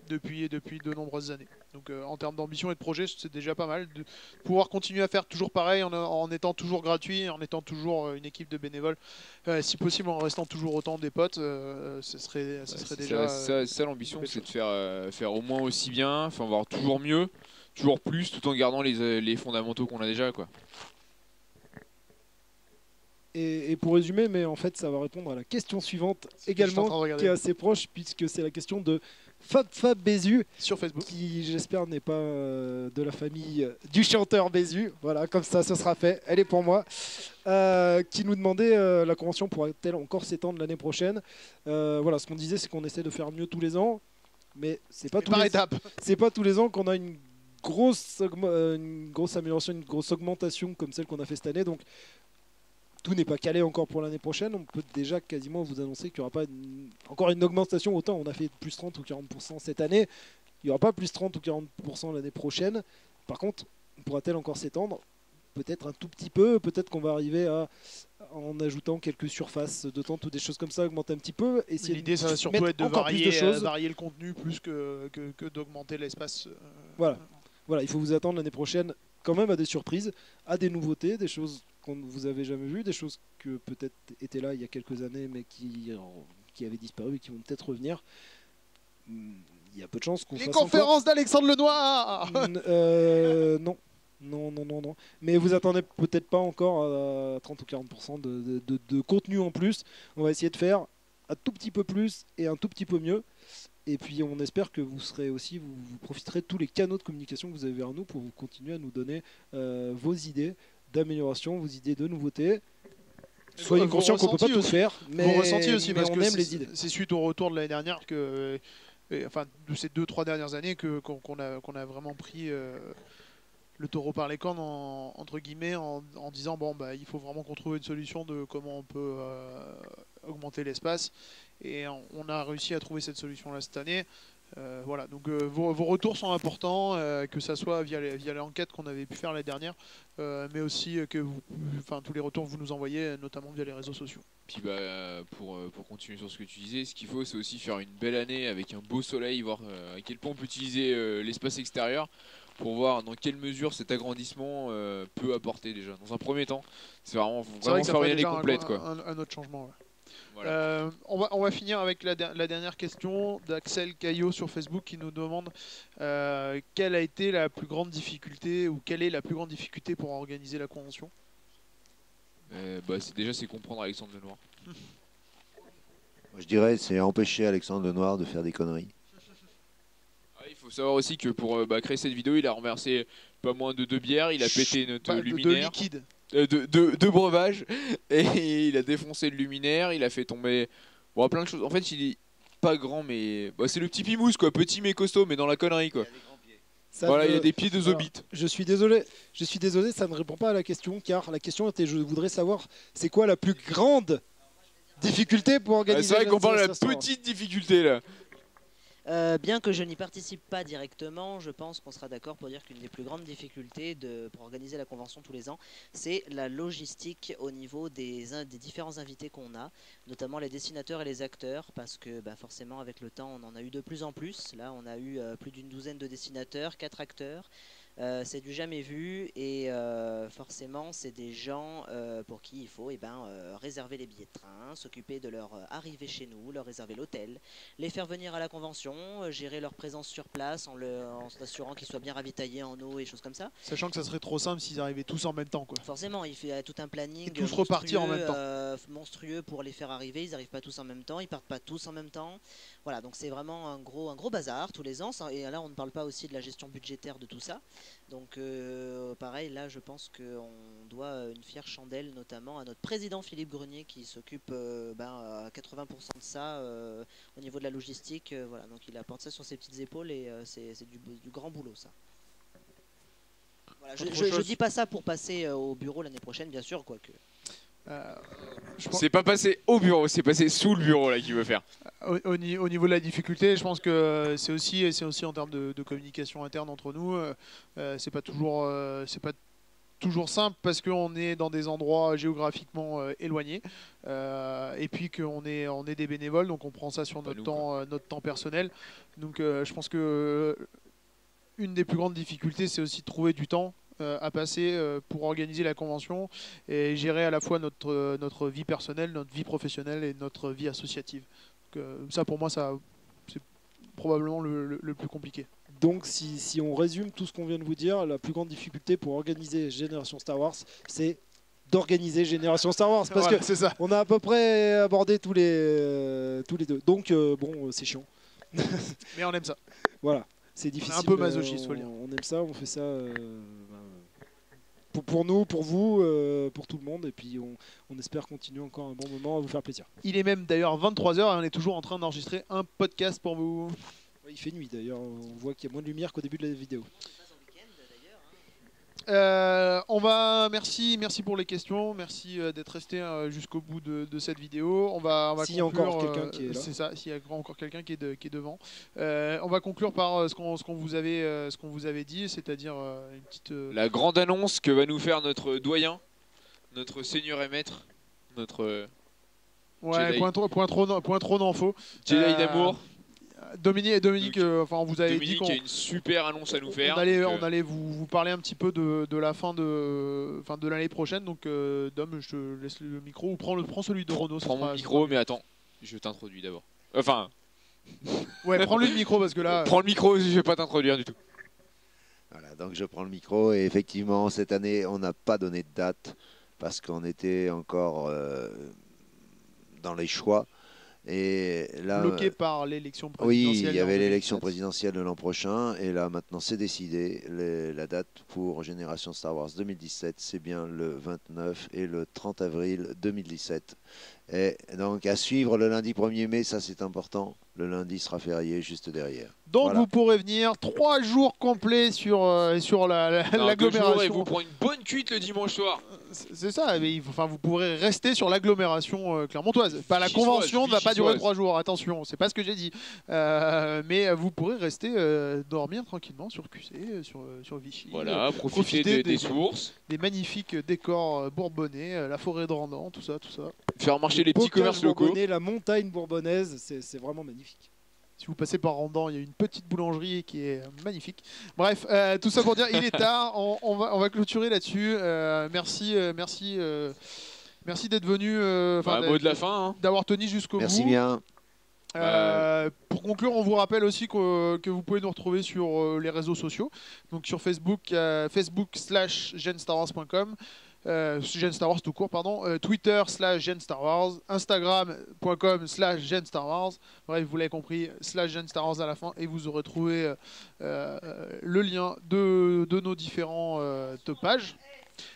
depuis de nombreuses années. Donc en termes d'ambition et de projet, c'est déjà pas mal de pouvoir continuer à faire toujours pareil en étant toujours gratuit, en étant toujours une équipe de bénévoles, si possible en restant toujours autant des potes. Ce serait déjà ça l'ambition, c'est de faire au moins aussi bien, enfin voir toujours mieux, toujours plus, tout en gardant les fondamentaux qu'on a déjà, quoi. Et pour résumer, mais en fait ça va répondre à la question suivante également, qui est assez proche, puisque c'est la question de Fab Bézu sur Facebook, qui j'espère n'est pas de la famille du chanteur Bézu. Voilà, comme ça ce sera fait, elle est pour moi. Qui nous demandait la convention pourra-t-elle encore s'étendre l'année prochaine. Voilà, ce qu'on disait, c'est qu'on essaie de faire mieux tous les ans, mais c'est pas tous les ans qu'on a une grosse amélioration, une grosse augmentation comme celle qu'on a fait cette année. Donc tout n'est pas calé encore pour l'année prochaine. On peut déjà quasiment vous annoncer qu'il n'y aura pas encore une augmentation. Autant on a fait plus 30 ou 40% cette année. Il n'y aura pas plus 30 ou 40% l'année prochaine. Par contre, pourra-t-elle encore s'étendre? Peut-être un tout petit peu. Peut-être qu'on va arriver à, en ajoutant quelques surfaces de tente ou des choses comme ça, augmenter un petit peu. L'idée, ça va surtout être de varier le contenu plus que d'augmenter l'espace. Voilà, il faut vous attendre l'année prochaine quand même à des surprises, à des nouveautés, des choses qu'on ne vous avez jamais vu, des choses que peut-être étaient là il y a quelques années mais qui avaient disparu et qui vont peut-être revenir. Il y a peu de chances qu'on fasse... Les conférences d'Alexandre Lenoir. Non. Mais vous attendez peut-être pas encore à 30 ou 40% de contenu en plus. On va essayer de faire un tout petit peu plus et un tout petit peu mieux. Et puis on espère que vous serez aussi, vous profiterez de tous les canaux de communication que vous avez vers nous pour vous continuer à nous donner vos idées d'amélioration, vos idées de nouveautés. Soyez conscients qu'on ne peut pas tout faire, mais on aime les idées. C'est suite au retour de l'année dernière, de ces 2-3 dernières années, qu'on a vraiment pris le taureau par les cornes, entre guillemets, en disant il faut vraiment qu'on trouve une solution de comment on peut augmenter l'espace. Et on a réussi à trouver cette solution-là cette année. Voilà, donc vos retours sont importants, que ça soit via l'enquête qu'on avait pu faire la dernière, mais aussi que vous, tous les retours que vous nous envoyez, notamment via les réseaux sociaux. Puis bah, pour continuer sur ce que tu disais, ce qu'il faut c'est aussi faire une belle année avec un beau soleil, voir à quel point on peut utiliser l'espace extérieur pour voir dans quelle mesure cet agrandissement peut apporter déjà. Dans un premier temps, c'est vraiment faire une année complète. Un autre changement, ouais. Voilà. On va finir avec la dernière question d'Axel Caillot sur Facebook qui nous demande quelle a été la plus grande difficulté ou quelle est la plus grande difficulté pour organiser la convention. C'est comprendre Alexandre Lenoir. Moi, je dirais c'est empêcher Alexandre Lenoir de faire des conneries. Il faut savoir aussi que pour créer cette vidéo, il a renversé pas moins de 2 bières, il a pété notre luminaire. De breuvage, et il a défoncé le luminaire, il a fait tomber plein de choses. En fait, il est pas grand, mais c'est le petit Pimousse, quoi, petit mais costaud, mais dans la connerie, quoi. Il a des pieds de Hobbit. Je suis désolé, ça ne répond pas à la question, car la question était, je voudrais savoir, c'est quoi la plus grande difficulté pour organiser. C'est vrai qu'on parle de la petite difficulté, là. Bien que je n'y participe pas directement, je pense qu'on sera d'accord pour dire qu'une des plus grandes difficultés pour organiser la convention tous les ans, c'est la logistique au niveau des différents invités qu'on a, notamment les dessinateurs et les acteurs, parce que forcément avec le temps on en a eu de plus en plus. Là on a eu plus d'une douzaine de dessinateurs, 4 acteurs. C'est du jamais vu et forcément c'est des gens pour qui il faut réserver les billets de train, s'occuper de leur arrivée chez nous, leur réserver l'hôtel, les faire venir à la convention, gérer leur présence sur place en s'assurant qu'ils soient bien ravitaillés en eau et choses comme ça. Sachant que ça serait trop simple s'ils arrivaient tous en même temps, quoi. Forcément, il fait tout un planning, et tous repartir en même temps. Monstrueux pour les faire arriver, ils n'arrivent pas tous en même temps, ils partent pas tous en même temps. Voilà, donc c'est vraiment un gros bazar tous les ans, et là on ne parle pas aussi de la gestion budgétaire de tout ça. Donc pareil, là je pense qu'on doit une fière chandelle notamment à notre président Philippe Grenier qui s'occupe à 80% de ça au niveau de la logistique. Voilà, donc il apporte ça sur ses petites épaules et c'est du grand boulot ça. Voilà, je dis pas ça pour passer au bureau l'année prochaine bien sûr, quoique. C'est pas passé au bureau, c'est passé sous le bureau là qu'il veut faire. Au niveau de la difficulté, je pense que c'est aussi en termes de communication interne entre nous. C'est pas toujours simple parce qu'on est dans des endroits géographiquement éloignés et puis qu'on est des bénévoles, donc on prend ça sur notre temps personnel. Donc je pense que une des plus grandes difficultés, c'est aussi de trouver du temps à passer pour organiser la convention et gérer à la fois notre vie personnelle, notre vie professionnelle et notre vie associative. Donc, ça pour moi c'est probablement le plus compliqué. Donc si on résume tout ce qu'on vient de vous dire, la plus grande difficulté pour organiser Génération Star Wars, c'est d'organiser Génération Star Wars, parce que c'est ça. On a à peu près abordé tous les deux. Donc c'est chiant. Mais on aime ça. Voilà. C'est difficile. Un peu masochiste, on aime ça, on fait ça pour nous, pour vous, pour tout le monde. Et puis on espère continuer encore un bon moment à vous faire plaisir. Il est même d'ailleurs 23h et on est toujours en train d'enregistrer un podcast pour vous. Ouais, il fait nuit d'ailleurs, on voit qu'il y a moins de lumière qu'au début de la vidéo. Merci pour les questions, merci d'être resté jusqu'au bout de cette vidéo. On va s'il y a encore quelqu'un qui est là. C'est ça, s'il y a encore quelqu'un qui est devant. On va conclure par ce qu'on vous avait dit, c'est-à-dire une petite la grande annonce que va nous faire notre doyen, notre seigneur et maître, notre Jedi. Point trop non faux. Jedi d'amour. Dominique, on vous avait dit qu'on a une super annonce à nous faire. On allait vous parler un petit peu de la fin de l'année prochaine. Donc, Dom, je te laisse le micro ou prends celui de Renaud. Prends mon micro, mais attends, je t'introduis d'abord. Enfin, ouais, prends-lui le micro parce que là. Prends le micro, je vais pas t'introduire du tout. Voilà, donc je prends le micro et effectivement, cette année, on n'a pas donné de date parce qu'on était encore dans les choix. Et là, bloqué par l'élection présidentielle. Oui, il y avait l'élection présidentielle de l'an prochain. Et là, maintenant, c'est décidé. La date pour Génération Star Wars 2017, c'est bien le 29 et le 30 avril 2017. Et donc à suivre le lundi 1er mai, ça c'est important. Le lundi sera férié juste derrière. Donc voilà. Vous pourrez venir 3 jours complets sur l'agglomération. Et vous prenez une bonne cuite le dimanche soir. C'est ça, mais enfin, vous pourrez rester sur l'agglomération clermontoise. Pas la convention ne va pas durer 3 jours, attention, c'est pas ce que j'ai dit. Mais vous pourrez rester dormir tranquillement sur QC, sur Vichy. Voilà, profiter des sources. Des magnifiques décors bourbonnais, la forêt de Randan, tout ça. Faire marcher les petits commerces locaux. La montagne bourbonnaise, c'est vraiment magnifique. Si vous passez par Randan, il y a une petite boulangerie qui est magnifique. Bref, tout ça pour dire, il est tard, on va clôturer là-dessus. Merci d'être venu, mot de la fin, hein. D'avoir tenu jusqu'au bout. Merci bien. Pour conclure, on vous rappelle aussi que vous pouvez nous retrouver sur les réseaux sociaux, donc sur Facebook, facebook.com/genstarwars, GenStarWars tout court, pardon, Twitter/GenStarWars, Instagram.com/GenStarWars, bref, vous l'avez compris, /GenStarWars à la fin, et vous aurez trouvé le lien de nos différents topages.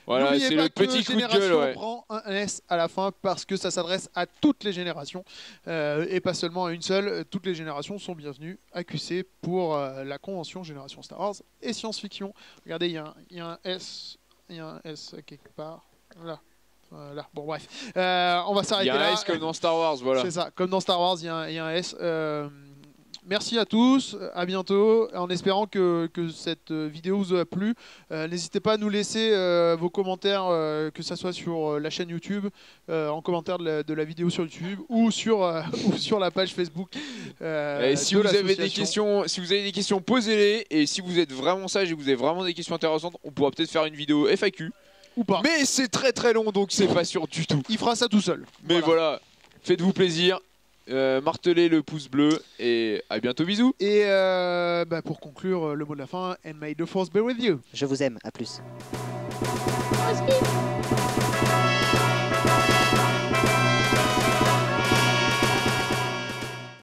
Voilà, c'est le petit coup de gueule. Ouais. Prend un S à la fin parce que ça s'adresse à toutes les générations et pas seulement à une seule. Toutes les générations sont bienvenues à QC pour la convention Génération Star Wars et science-fiction. Regardez, il y a un S quelque part. Voilà. Voilà. Bon, bref. On va s'arrêter là. Il y a un S comme dans Star Wars, voilà. C'est ça. Comme dans Star Wars, il y a un S. Merci à tous, à bientôt, en espérant que cette vidéo vous a plu. N'hésitez pas à nous laisser vos commentaires, que ce soit sur la chaîne YouTube, en commentaire de la vidéo sur YouTube, ou sur la page Facebook. Et si vous avez des questions, posez-les, et si vous êtes vraiment sage et vous avez vraiment des questions intéressantes, on pourra peut-être faire une vidéo FAQ. Ou pas. Mais c'est très très long, donc c'est pas sûr du tout. Il fera ça tout seul. Mais voilà faites-vous plaisir. Martelez le pouce bleu et à bientôt, bisous. Et pour conclure, le mot de la fin, and may the force be with you. Je vous aime, à plus.